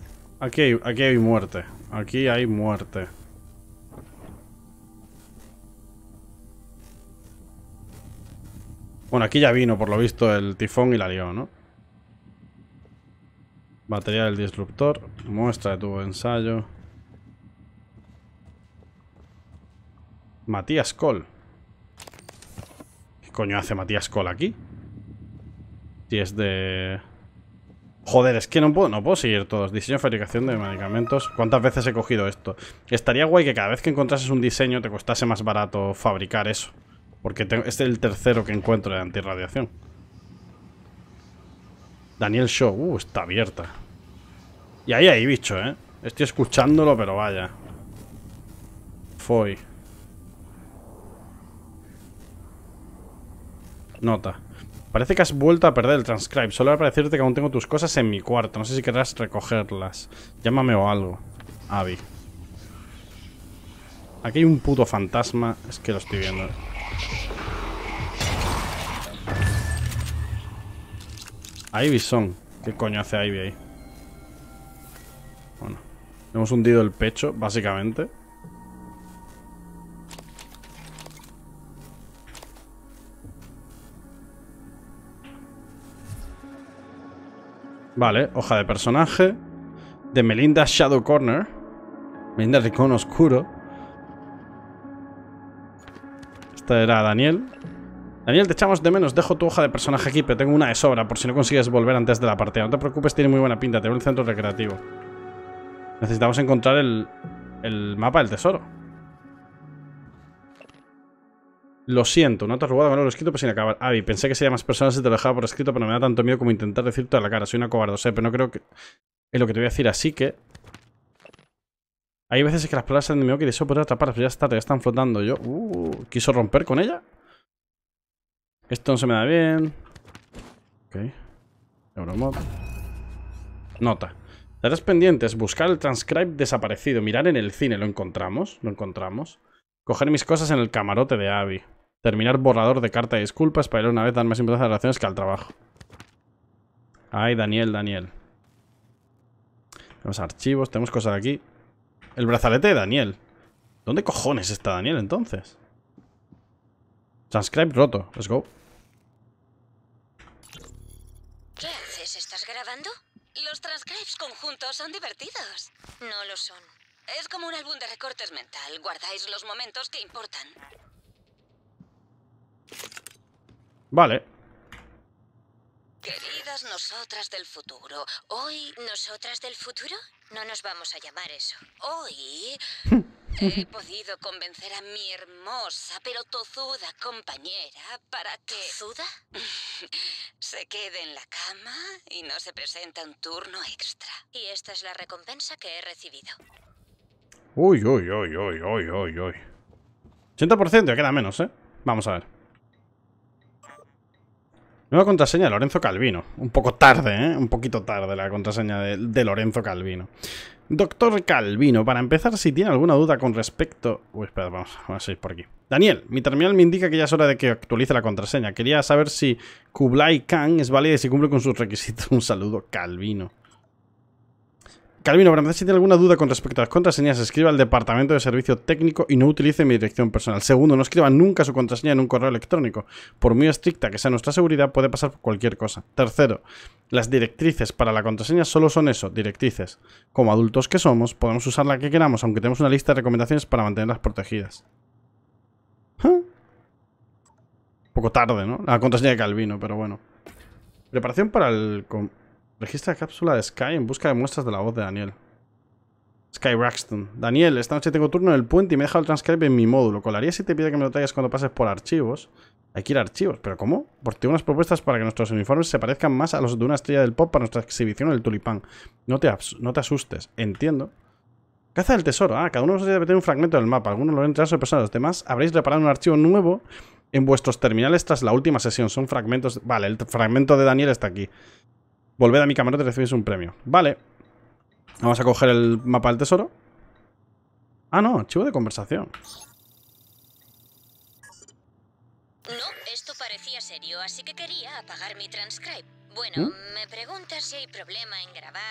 hay muerte. Aquí hay muerte. Bueno, aquí ya vino, por lo visto, el tifón y la lió, ¿no? Batería del disruptor. Muestra de tubo de ensayo. Matías Cole. ¿Qué coño hace Matías Cole aquí? Si es de... Joder, es que no puedo seguir todos. Diseño y fabricación de medicamentos. ¿Cuántas veces he cogido esto? Estaría guay que cada vez que encontrases un diseño te costase más barato fabricar eso. Porque este es el tercero que encuentro de antirradiación. Daniel Shaw. Está abierta. Y ahí hay bicho, ¿eh? Estoy escuchándolo, pero vaya. Foy. Nota. Parece que has vuelto a perder el transcribe. Solo para decirte que aún tengo tus cosas en mi cuarto. No sé si querrás recogerlas. Llámame o algo. Abby. Aquí hay un puto fantasma. Es que lo estoy viendo. Ivy Song. ¿Qué coño hace Ivy ahí? Bueno, hemos hundido el pecho, básicamente. Vale, hoja de personaje de Melinda Shadow Corner. Melinda Rincón Oscuro. Esta era Daniel. Daniel, te echamos de menos. Dejo tu hoja de personaje aquí, pero tengo una de sobra por si no consigues volver antes de la partida. No te preocupes, tiene muy buena pinta. Tengo el centro recreativo. Necesitamos encontrar el mapa del tesoro. Lo siento, no te has jugado con lo escrito, pues sin acabar. Abby, pensé que sería más personal si te lo dejaba por escrito, pero me da tanto miedo como intentar decirte a la cara. Soy una cobarde, sé, pero no creo que... Es lo que te voy a decir, así que... Hay veces que las palabras del enemigo que deseo poder atrapar, pero ya está, ya están flotando. Yo... ¿quiso romper con ella? Esto no se me da bien. Ok. Euromod. Nota. Estarás pendientes. Buscar el transcribe desaparecido. Mirar en el cine. Lo encontramos. Lo encontramos. Coger mis cosas en el camarote de Abby. Terminar borrador de carta de disculpas para ir una vez dar más importancia a las relaciones que al trabajo. Ay, Daniel, Daniel. Tenemos archivos, tenemos cosas de aquí. El brazalete de Daniel. ¿Dónde cojones está Daniel entonces? Transcribe roto. Let's go. ¿Qué haces? ¿Estás grabando? Los transcribes conjuntos son divertidos. No lo son. Es como un álbum de recortes mental. Guardáis los momentos que importan. Vale. Queridas nosotras del futuro. Hoy... ¿Nosotras del futuro? No nos vamos a llamar eso. Hoy... he podido convencer a mi hermosa pero tozuda compañera para que... ¿Tozuda? Se quede en la cama y no se presenta un turno extra. Y esta es la recompensa que he recibido. Uy, uy, uy, uy, uy, uy, uy. 80%, ya queda menos, ¿eh? Vamos a ver. Nueva contraseña de Lorenzo Calvino. Un poco tarde, ¿eh? Un poquito tarde la contraseña de Lorenzo Calvino. Doctor Calvino, para empezar, si tiene alguna duda con respecto... Uy, espera, vamos a ir por aquí. Daniel, mi terminal me indica que ya es hora de que actualice la contraseña. Quería saber si Kublai Khan es válida y si cumple con sus requisitos. Un saludo, Calvino. Calvino, para empezar, si tiene alguna duda con respecto a las contraseñas, escriba al departamento de servicio técnico y no utilice mi dirección personal. Segundo, no escriba nunca su contraseña en un correo electrónico. Por muy estricta que sea nuestra seguridad, puede pasar cualquier cosa. Tercero, las directrices para la contraseña solo son eso, directrices. Como adultos que somos, podemos usar la que queramos, aunque tenemos una lista de recomendaciones para mantenerlas protegidas. ¿Huh? Poco tarde, ¿no? La contraseña de Calvino, pero bueno. Preparación para el... Registra la cápsula de Sky en busca de muestras de la voz de Daniel. Sky Braxton. Daniel, esta noche tengo turno en el puente y me he dejado el transcribe en mi módulo. Colaría si te pide que me lo traigas cuando pases por archivos. Hay que ir a archivos, ¿pero cómo? Porque tengo unas propuestas para que nuestros uniformes se parezcan más a los de una estrella del pop para nuestra exhibición del tulipán. No te asustes, entiendo. Caza del tesoro. Ah, cada uno de nosotros debe tener un fragmento del mapa. Algunos lo ven tras su persona, los demás habréis reparado un archivo nuevo en vuestros terminales tras la última sesión. Son fragmentos... Vale, el fragmento de Daniel está aquí. Volved a mi camarote y recibís un premio. Vale. Vamos a coger el mapa del tesoro. Ah, no. Archivo de conversación. No, esto parecía serio, así que quería apagar mi transcribe. Bueno, me preguntas si hay problema en grabar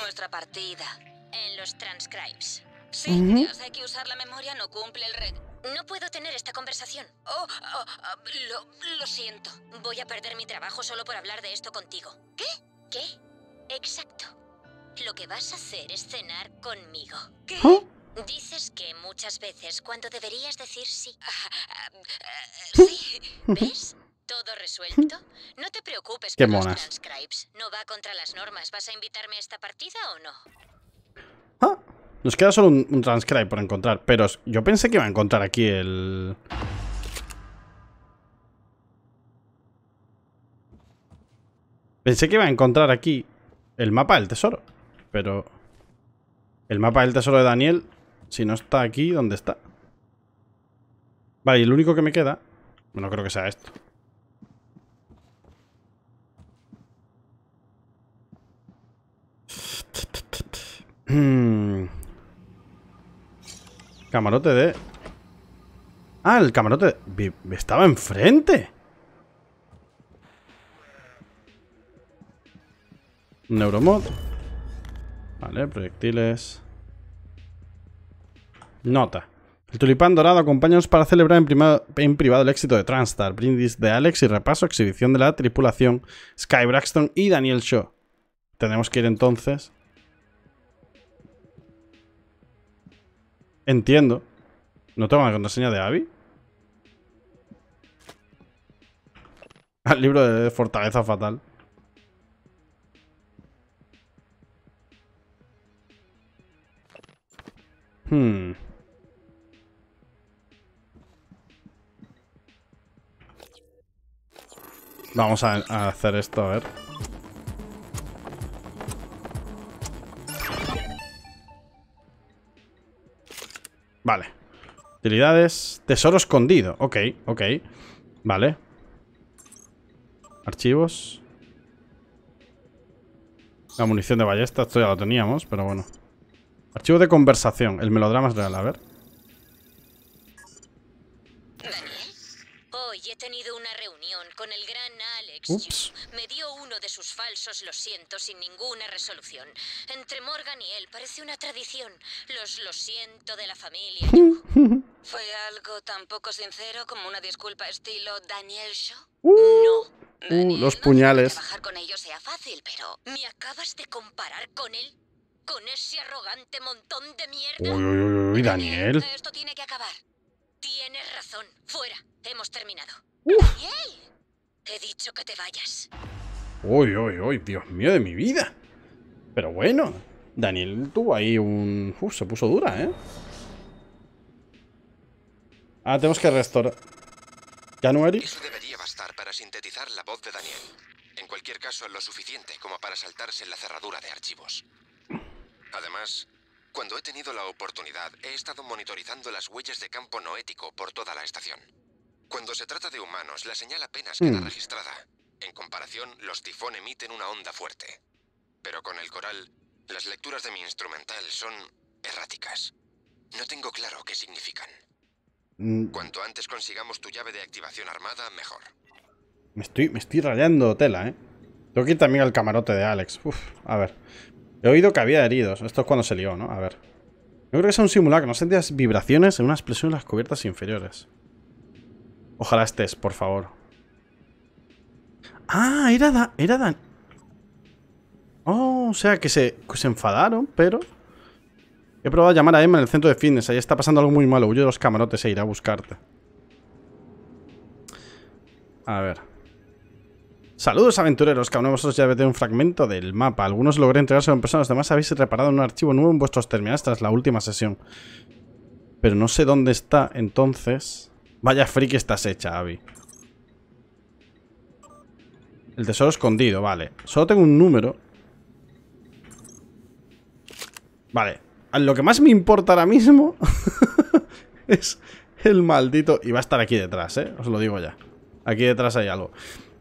nuestra partida en los transcribes. Sí, o sea, que usar la memoria no cumple el reto. No puedo tener esta conversación. Lo siento. Voy a perder mi trabajo solo por hablar de esto contigo. ¿Qué? ¿Qué? Exacto. Lo que vas a hacer es cenar conmigo. ¿Qué? Dices que muchas veces cuando deberías decir sí. Sí. ¿Ves? Todo resuelto. No te preocupes por los transcribes. No va contra las normas. ¿Vas a invitarme a esta partida o no? ¿Ah? Nos queda solo un transcribe por encontrar. Pero yo pensé que iba a encontrar aquí el... Pensé que iba a encontrar aquí el mapa del tesoro. Pero... El mapa del tesoro de Daniel, si no está aquí, ¿dónde está? Vale, y lo único que me queda... Bueno, creo que sea esto. Camarote de... Ah, el camarote de... Estaba enfrente. Neuromod. Vale, proyectiles. Nota. El tulipán dorado acompaña para celebrar en privado el éxito de TranStar, brindis de Alex y repaso, exhibición de la tripulación, Sky Braxton y Daniel Shaw. Tenemos que ir entonces. Entiendo. ¿No tengo la contraseña de Abby? Al libro de Fortaleza Fatal. Vamos a hacer esto, a ver. Vale. Utilidades. Tesoro escondido. Ok, ok. Vale. Archivos. La munición de ballesta. Esto ya lo teníamos, pero bueno. Archivo de conversación. El melodrama es real, a ver. Daniel, hoy he tenido una reunión con el gran Alex. Ups. Yu. Me dio uno de sus falsos, lo siento, sin ninguna resolución. Entre Morgan y él parece una tradición. Lo siento de la familia. ¿Fue algo tan poco sincero como una disculpa estilo Daniel Shaw? No. Daniel, los puñales. No trabajar con ellos sea fácil, pero ¿me acabas de comparar con él? Con ese arrogante montón de mierda. Uy, uy, uy, Daniel. Esto tiene que acabar. Tienes razón. Fuera. Hemos terminado. Daniel, he dicho que te vayas. Uy, uy, uy. Dios mío de mi vida. Pero bueno. Daniel tuvo ahí un... se puso dura, ¿eh? Ah, tenemos que restaurar. ¿Ya no eres? Eso debería bastar para sintetizar la voz de Daniel. En cualquier caso, lo suficiente como para saltarse la cerradura de archivos. Además, cuando he tenido la oportunidad, he estado monitorizando las huellas de campo noético por toda la estación. Cuando se trata de humanos, la señal apenas queda registrada. En comparación, los tifón emiten una onda fuerte. Pero con el coral, las lecturas de mi instrumental son erráticas. No tengo claro qué significan. Cuanto antes consigamos tu llave de activación armada, mejor. Me estoy rayando tela, ¿eh? Tengo que ir también al camarote de Alex. Uf, a ver... He oído que había heridos. Esto es cuando se lió, ¿no? A ver. Yo creo que es un simulacro. No sentías vibraciones en una explosión en las cubiertas inferiores. Ojalá estés, por favor. Ah, era Dan. Oh, o sea, que se enfadaron, pero... He probado a llamar a Emma en el centro de fitness. Ahí está pasando algo muy malo. Huyo de los camarotes e irá a buscarte. A ver... Saludos aventureros, cada uno de vosotros ya ve un fragmento del mapa. Algunos logré entregarse en persona, los demás habéis reparado un archivo nuevo en vuestros terminales tras la última sesión. Pero no sé dónde está, entonces... Vaya friki estás hecha, Abby. El tesoro escondido, vale. Solo tengo un número. Vale. Lo que más me importa ahora mismo es el maldito... Y va a estar aquí detrás, ¿eh? Os lo digo ya. Aquí detrás hay algo.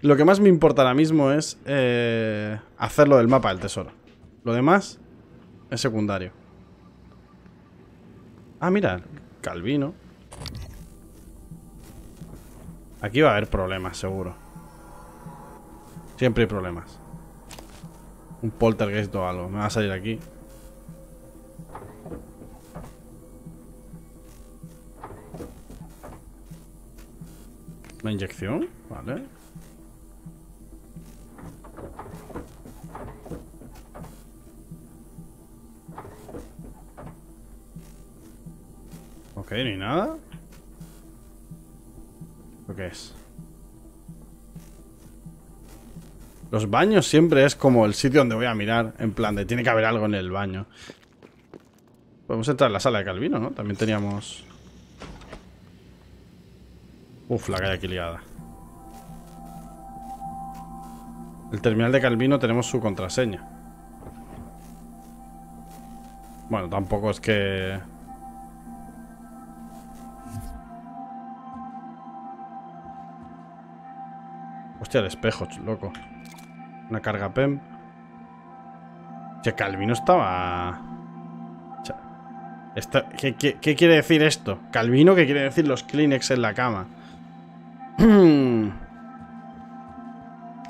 Lo que más me importa ahora mismo es hacer lo del mapa del tesoro. Lo demás es secundario. Ah, mira, Calvino. Aquí va a haber problemas, seguro. Siempre hay problemas. Un poltergeist o algo. Me va a salir aquí. Una inyección, vale. Ok, ni nada. ¿Lo que es? Los baños siempre es como el sitio donde voy a mirar. En plan de, tiene que haber algo en el baño. Podemos entrar en la sala de Calvino, ¿no? También teníamos... Uf, la calle aquí liada. El terminal de Calvino tenemos su contraseña. Bueno, tampoco es que... Hostia, el espejo, loco. Una carga PEM. Che, Calvino estaba... ¿Qué quiere decir esto? Calvino, ¿qué quiere decir los Kleenex en la cama?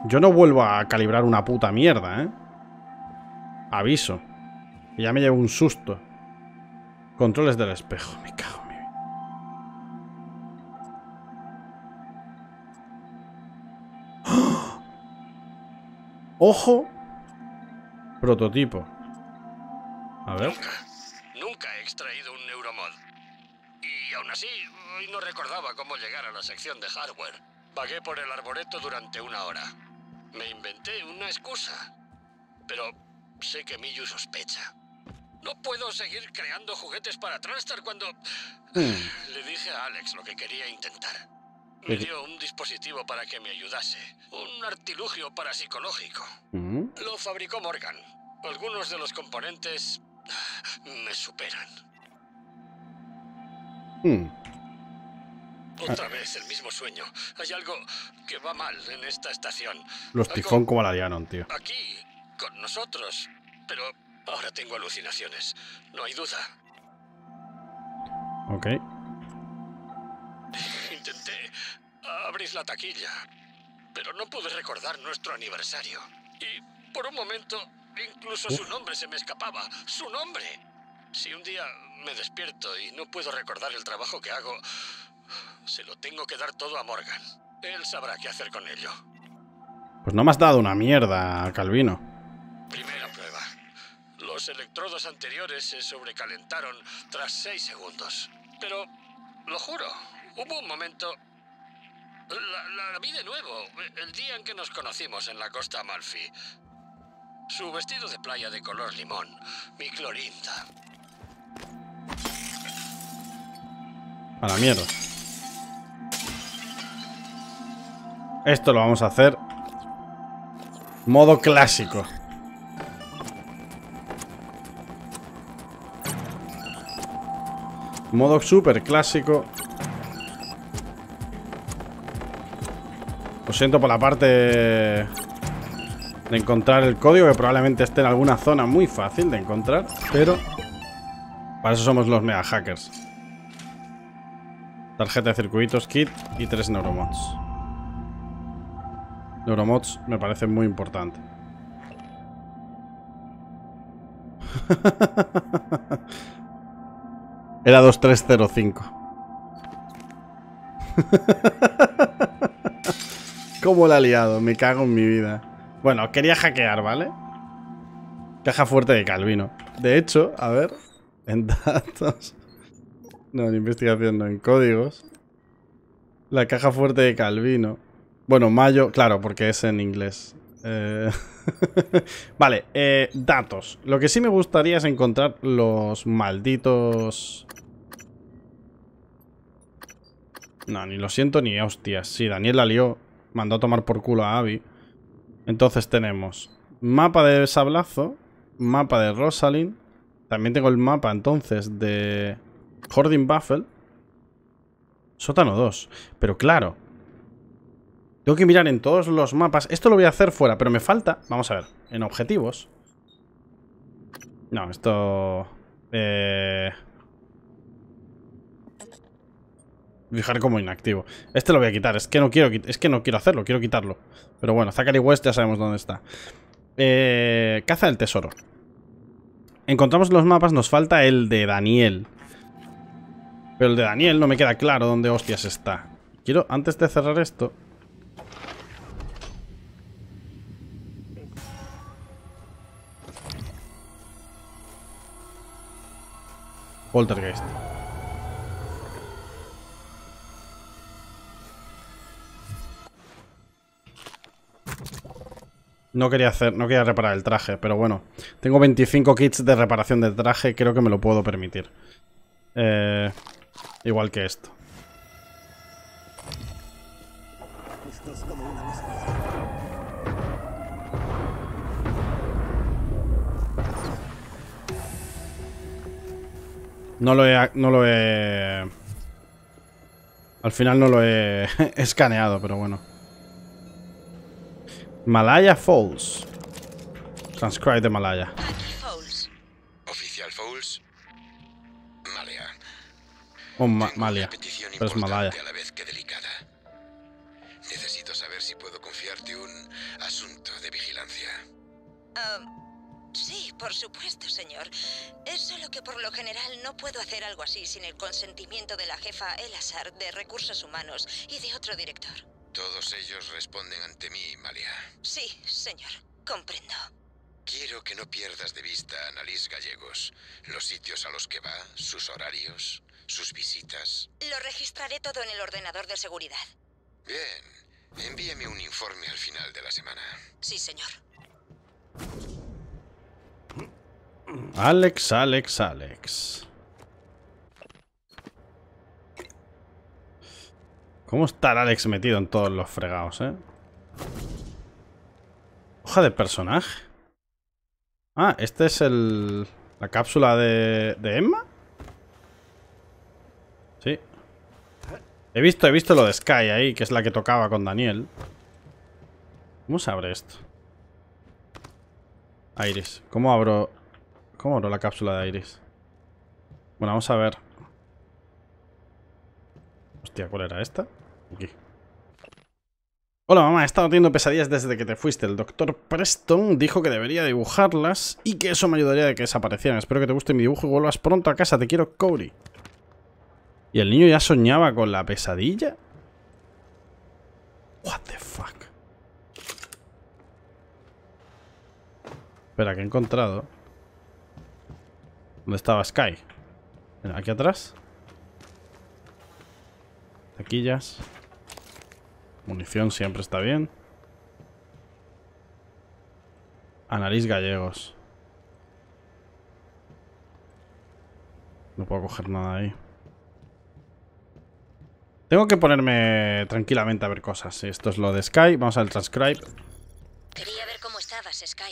Yo no vuelvo a calibrar una puta mierda, ¿eh? Aviso. Y ya me llevo un susto. Controles del espejo. Me cago en mi vida. ¡Oh! ¡Ojo! Prototipo. A ver. Nunca he extraído un neuromod. Y aún así, hoy no recordaba cómo llegar a la sección de hardware. Vagué por el arboreto durante una hora. Me inventé una excusa. Pero sé que Miyu sospecha. No puedo seguir creando juguetes para TranStar cuando... Le dije a Alex lo que quería intentar. Me dio un dispositivo para que me ayudase. Un artilugio parapsicológico. Lo fabricó Morgan. Algunos de los componentes me superan. Otra vez el mismo sueño. Hay algo que va mal en esta estación. Los Tifón como la Dianon, tío. Aquí, con nosotros. Pero... ahora tengo alucinaciones, no hay duda. Ok. Intenté abrir la taquilla, pero no pude recordar nuestro aniversario. Y por un momento, incluso su nombre se me escapaba. ¡Su nombre! Si un día me despierto y no puedo recordar el trabajo que hago, se lo tengo que dar todo a Morgan. Él sabrá qué hacer con ello. Pues no me has dado una mierda, Calvino. Primera prueba. Los electrodos anteriores se sobrecalentaron tras 6 segundos. Pero, lo juro, hubo un momento... La vi de nuevo, el día en que nos conocimos en la costa Amalfi. Su vestido de playa de color limón, mi Clorinda. A la mierda. Esto lo vamos a hacer... modo clásico. Modo super clásico. Lo siento por la parte de encontrar el código, que probablemente esté en alguna zona muy fácil de encontrar, pero para eso somos los mega hackers. Tarjeta de circuitos, kit y 3 neuromods. Neuromods me parece muy importante. Era 2305. ¿Cómo la ha liado? Me cago en mi vida. Bueno, quería hackear, ¿vale? Caja fuerte de Calvino. De hecho, a ver. En datos. No, en investigación no, en códigos. La caja fuerte de Calvino. Bueno, mayo, claro, porque es en inglés. Vale, datos. Lo que sí me gustaría es encontrar los malditos... No, ni lo siento ni hostias. Sí, Daniel la lió. Mandó a tomar por culo a Abby. Entonces tenemos mapa de Sablazo, mapa de Rosalind. También tengo el mapa entonces de Hording Buffel. Sótano 2. Pero claro, tengo que mirar en todos los mapas. Esto lo voy a hacer fuera, pero me falta... Vamos a ver, en objetivos. No, esto... Fijar como inactivo. Este lo voy a quitar, es que no quiero hacerlo, quiero quitarlo. Pero bueno, Zachary West ya sabemos dónde está. Caza del tesoro. Encontramos los mapas, nos falta el de Daniel. Pero el de Daniel no me queda claro dónde hostias está. Quiero, antes de cerrar esto... Poltergeist. No quería reparar el traje, pero bueno. Tengo 25 kits de reparación de traje, creo que me lo puedo permitir. Igual que esto. No lo he... Al final no lo he escaneado, pero bueno. Malaya Falls. Transcribe de Malaya. Oficial Falls. Malaya. Oh, Malaya. Pero es Malaya. A la vez que delicada. Necesito saber si puedo confiarte un asunto de vigilancia. Sí, por supuesto, señor. Es solo que por lo general no puedo hacer algo así sin el consentimiento de la jefa Elazar de Recursos Humanos y de otro director. Todos ellos responden ante mí, Malia. Sí, señor. Comprendo. Quiero que no pierdas de vista a Annalise Gallegos, los sitios a los que va, sus horarios, sus visitas. Lo registraré todo en el ordenador de seguridad. Bien. Envíeme un informe al final de la semana. Sí, señor. Alex. ¿Cómo está el Alex metido en todos los fregados, eh? Hoja de personaje. Ah, este es el... la cápsula de Emma. Sí. He visto lo de Sky ahí, que es la que tocaba con Daniel. ¿Cómo se abre esto? Iris. ¿Cómo abro la cápsula de Iris? Bueno, vamos a ver. Hostia, ¿cuál era esta? Aquí. Hola mamá, he estado teniendo pesadillas desde que te fuiste. El doctor Preston dijo que debería dibujarlas y que eso me ayudaría de que desaparecieran. Espero que te guste mi dibujo y vuelvas pronto a casa. Te quiero, Cody. ¿Y el niño ya soñaba con la pesadilla? What the fuck. Espera, que he encontrado. ¿Dónde estaba Sky? Aquí atrás. Taquillas. Munición siempre está bien. Annalise Gallegos. No puedo coger nada ahí. Tengo que ponerme tranquilamente a ver cosas. Esto es lo de Sky. Vamos al transcribe. Quería ver cómo estabas, Sky.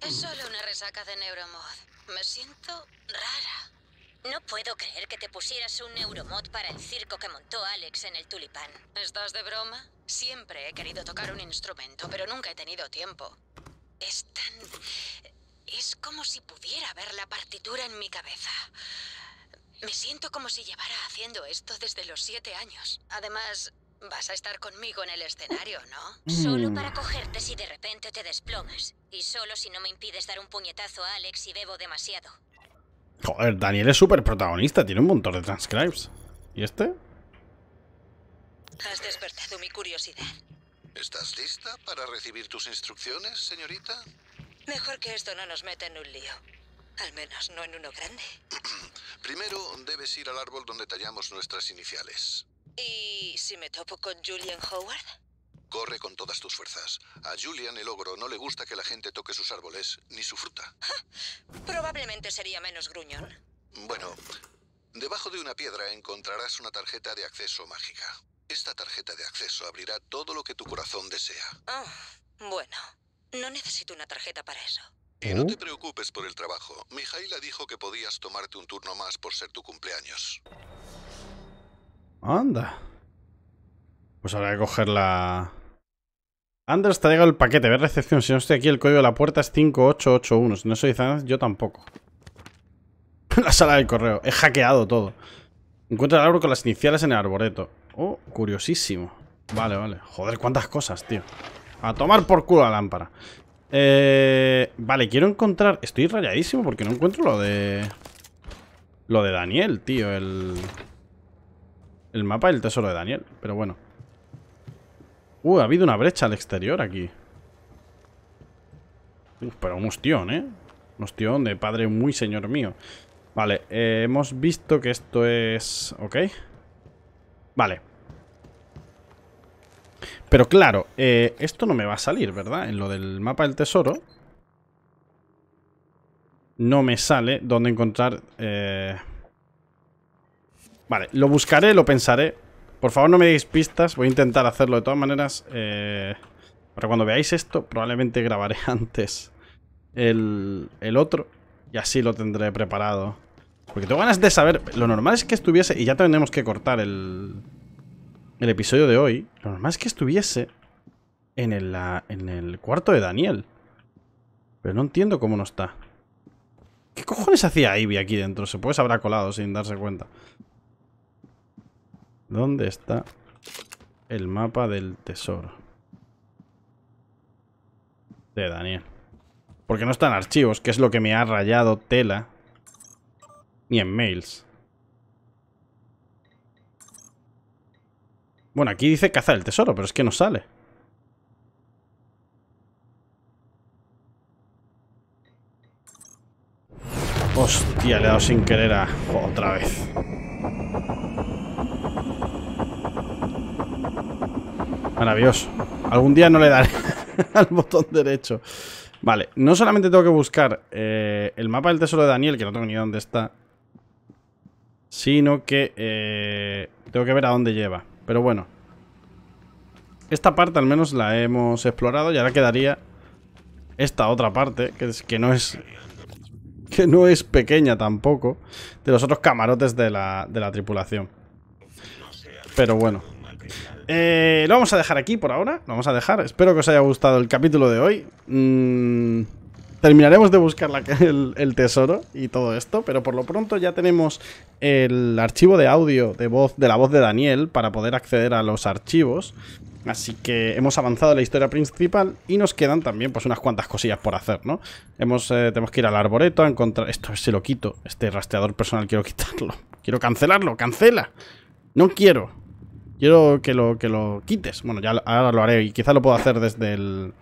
Es solo una resaca de neuromod. Me siento rara. No puedo creer que te pusieras un neuromod para el circo que montó Alex en el Tulipán. ¿Estás de broma? Siempre he querido tocar un instrumento, pero nunca he tenido tiempo. Es tan... es como si pudiera ver la partitura en mi cabeza. Me siento como si llevara haciendo esto desde los 7 años. Además, vas a estar conmigo en el escenario, ¿no? Solo para cogerte si de repente te desplomas. Y solo si no me impides dar un puñetazo a Alex y bebo demasiado. Joder, Daniel es súper protagonista. Tiene un montón de transcribes. ¿Y este? Has despertado mi curiosidad. ¿Estás lista para recibir tus instrucciones, señorita? Mejor que esto no nos meta en un lío. Al menos no en uno grande. Primero debes ir al árbol donde tallamos nuestras iniciales. ¿Y si me topo con Julian Howard? Corre con todas tus fuerzas. A Julian el ogro no le gusta que la gente toque sus árboles, ni su fruta. Probablemente sería menos gruñón. Bueno, debajo de una piedra encontrarás una tarjeta de acceso mágica. Esta tarjeta de acceso abrirá todo lo que tu corazón desea. Oh, bueno, no necesito una tarjeta para eso. Y no te preocupes por el trabajo. Mijaila dijo que podías tomarte un turno más por ser tu cumpleaños. Anda. Pues habrá que coger la... Anders, te ha llegado el paquete. Ver recepción. Si no estoy aquí, el código de la puerta es 5881. Si no soy Zan, yo tampoco. La sala del correo. He hackeado todo. Encuentra el árbol con las iniciales en el arboreto. Oh, curiosísimo. Vale, vale. Joder, cuántas cosas, tío. A tomar por culo la lámpara. Vale, quiero encontrar... Estoy rayadísimo porque no encuentro lo de... lo de Daniel, tío. El mapa del tesoro de Daniel. Pero bueno. Ha habido una brecha al exterior aquí. Pero un ostión, ¿eh? Un ostión de padre muy señor mío. Vale, hemos visto que esto es... Ok. Vale. Pero claro, esto no me va a salir, ¿verdad? En lo del mapa del tesoro no me sale dónde encontrar... Vale, lo buscaré, lo pensaré. Por favor no me deis pistas, voy a intentar hacerlo de todas maneras. Para cuando veáis esto, probablemente grabaré antes el otro. Y así lo tendré preparado. Porque tengo ganas de saber... Lo normal es que estuviese... Y ya tenemos que cortar el episodio de hoy, lo normal es que estuviese en el cuarto de Daniel. Pero no entiendo cómo no está. ¿Qué cojones hacía Ivy aquí dentro? Se habrá colado sin darse cuenta. ¿Dónde está el mapa del tesoro? De Daniel. Porque no está en archivos, que es lo que me ha rayado tela. Ni en mails. Bueno, aquí dice caza el tesoro, pero es que no sale. Hostia, le he dado sin querer a... otra vez. Maravilloso. Algún día no le daré al botón derecho. Vale, no solamente tengo que buscar el mapa del tesoro de Daniel, que no tengo ni dónde está, sino que tengo que ver a dónde lleva. Pero bueno, esta parte al menos la hemos explorado y ahora quedaría esta otra parte, que no es pequeña tampoco, de los otros camarotes de la tripulación. Pero bueno, lo vamos a dejar aquí por ahora. Lo vamos a dejar. Espero que os haya gustado el capítulo de hoy. Terminaremos de buscar el tesoro y todo esto, pero por lo pronto ya tenemos el archivo de audio de la voz de Daniel para poder acceder a los archivos. Así que hemos avanzado en la historia principal y nos quedan también pues unas cuantas cosillas por hacer, ¿no? Tenemos que ir al arboreto a encontrar... Esto se lo quito. Este rastreador personal quiero quitarlo. Quiero cancelarlo. ¡Cancela! No quiero. Quiero que lo quites. Bueno, ya ahora lo haré y quizá lo puedo hacer desde el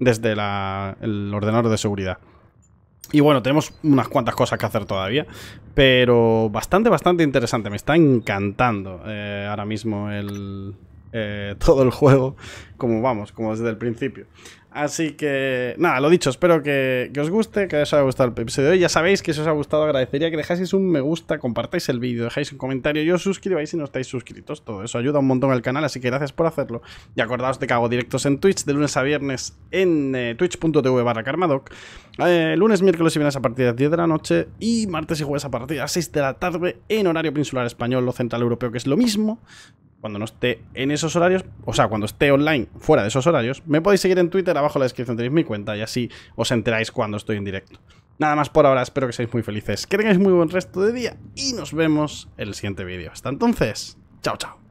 ordenador de seguridad. Y bueno, tenemos unas cuantas cosas que hacer todavía, pero bastante interesante. Me está encantando ahora mismo todo el juego, como desde el principio. Así que, nada, lo dicho, espero que os guste, que os haya gustado el episodio de hoy. Ya sabéis que si os ha gustado agradecería que dejáis un me gusta, compartáis el vídeo, dejáis un comentario y os suscribáis si no estáis suscritos. Todo eso ayuda un montón al canal, así que gracias por hacerlo. Y acordaos de que hago directos en Twitch de lunes a viernes en twitch.tv/KarmaDoc. Lunes, miércoles y viernes a partir de las 10 de la noche y martes y jueves a partir de las 6 de la tarde en horario peninsular español o central europeo, que es lo mismo. Cuando no esté en esos horarios, o sea, cuando esté online fuera de esos horarios, me podéis seguir en Twitter, abajo en la descripción tenéis mi cuenta y así os enteráis cuando estoy en directo. Nada más por ahora, espero que seáis muy felices, que tengáis muy buen resto de día y nos vemos en el siguiente vídeo. Hasta entonces, chao.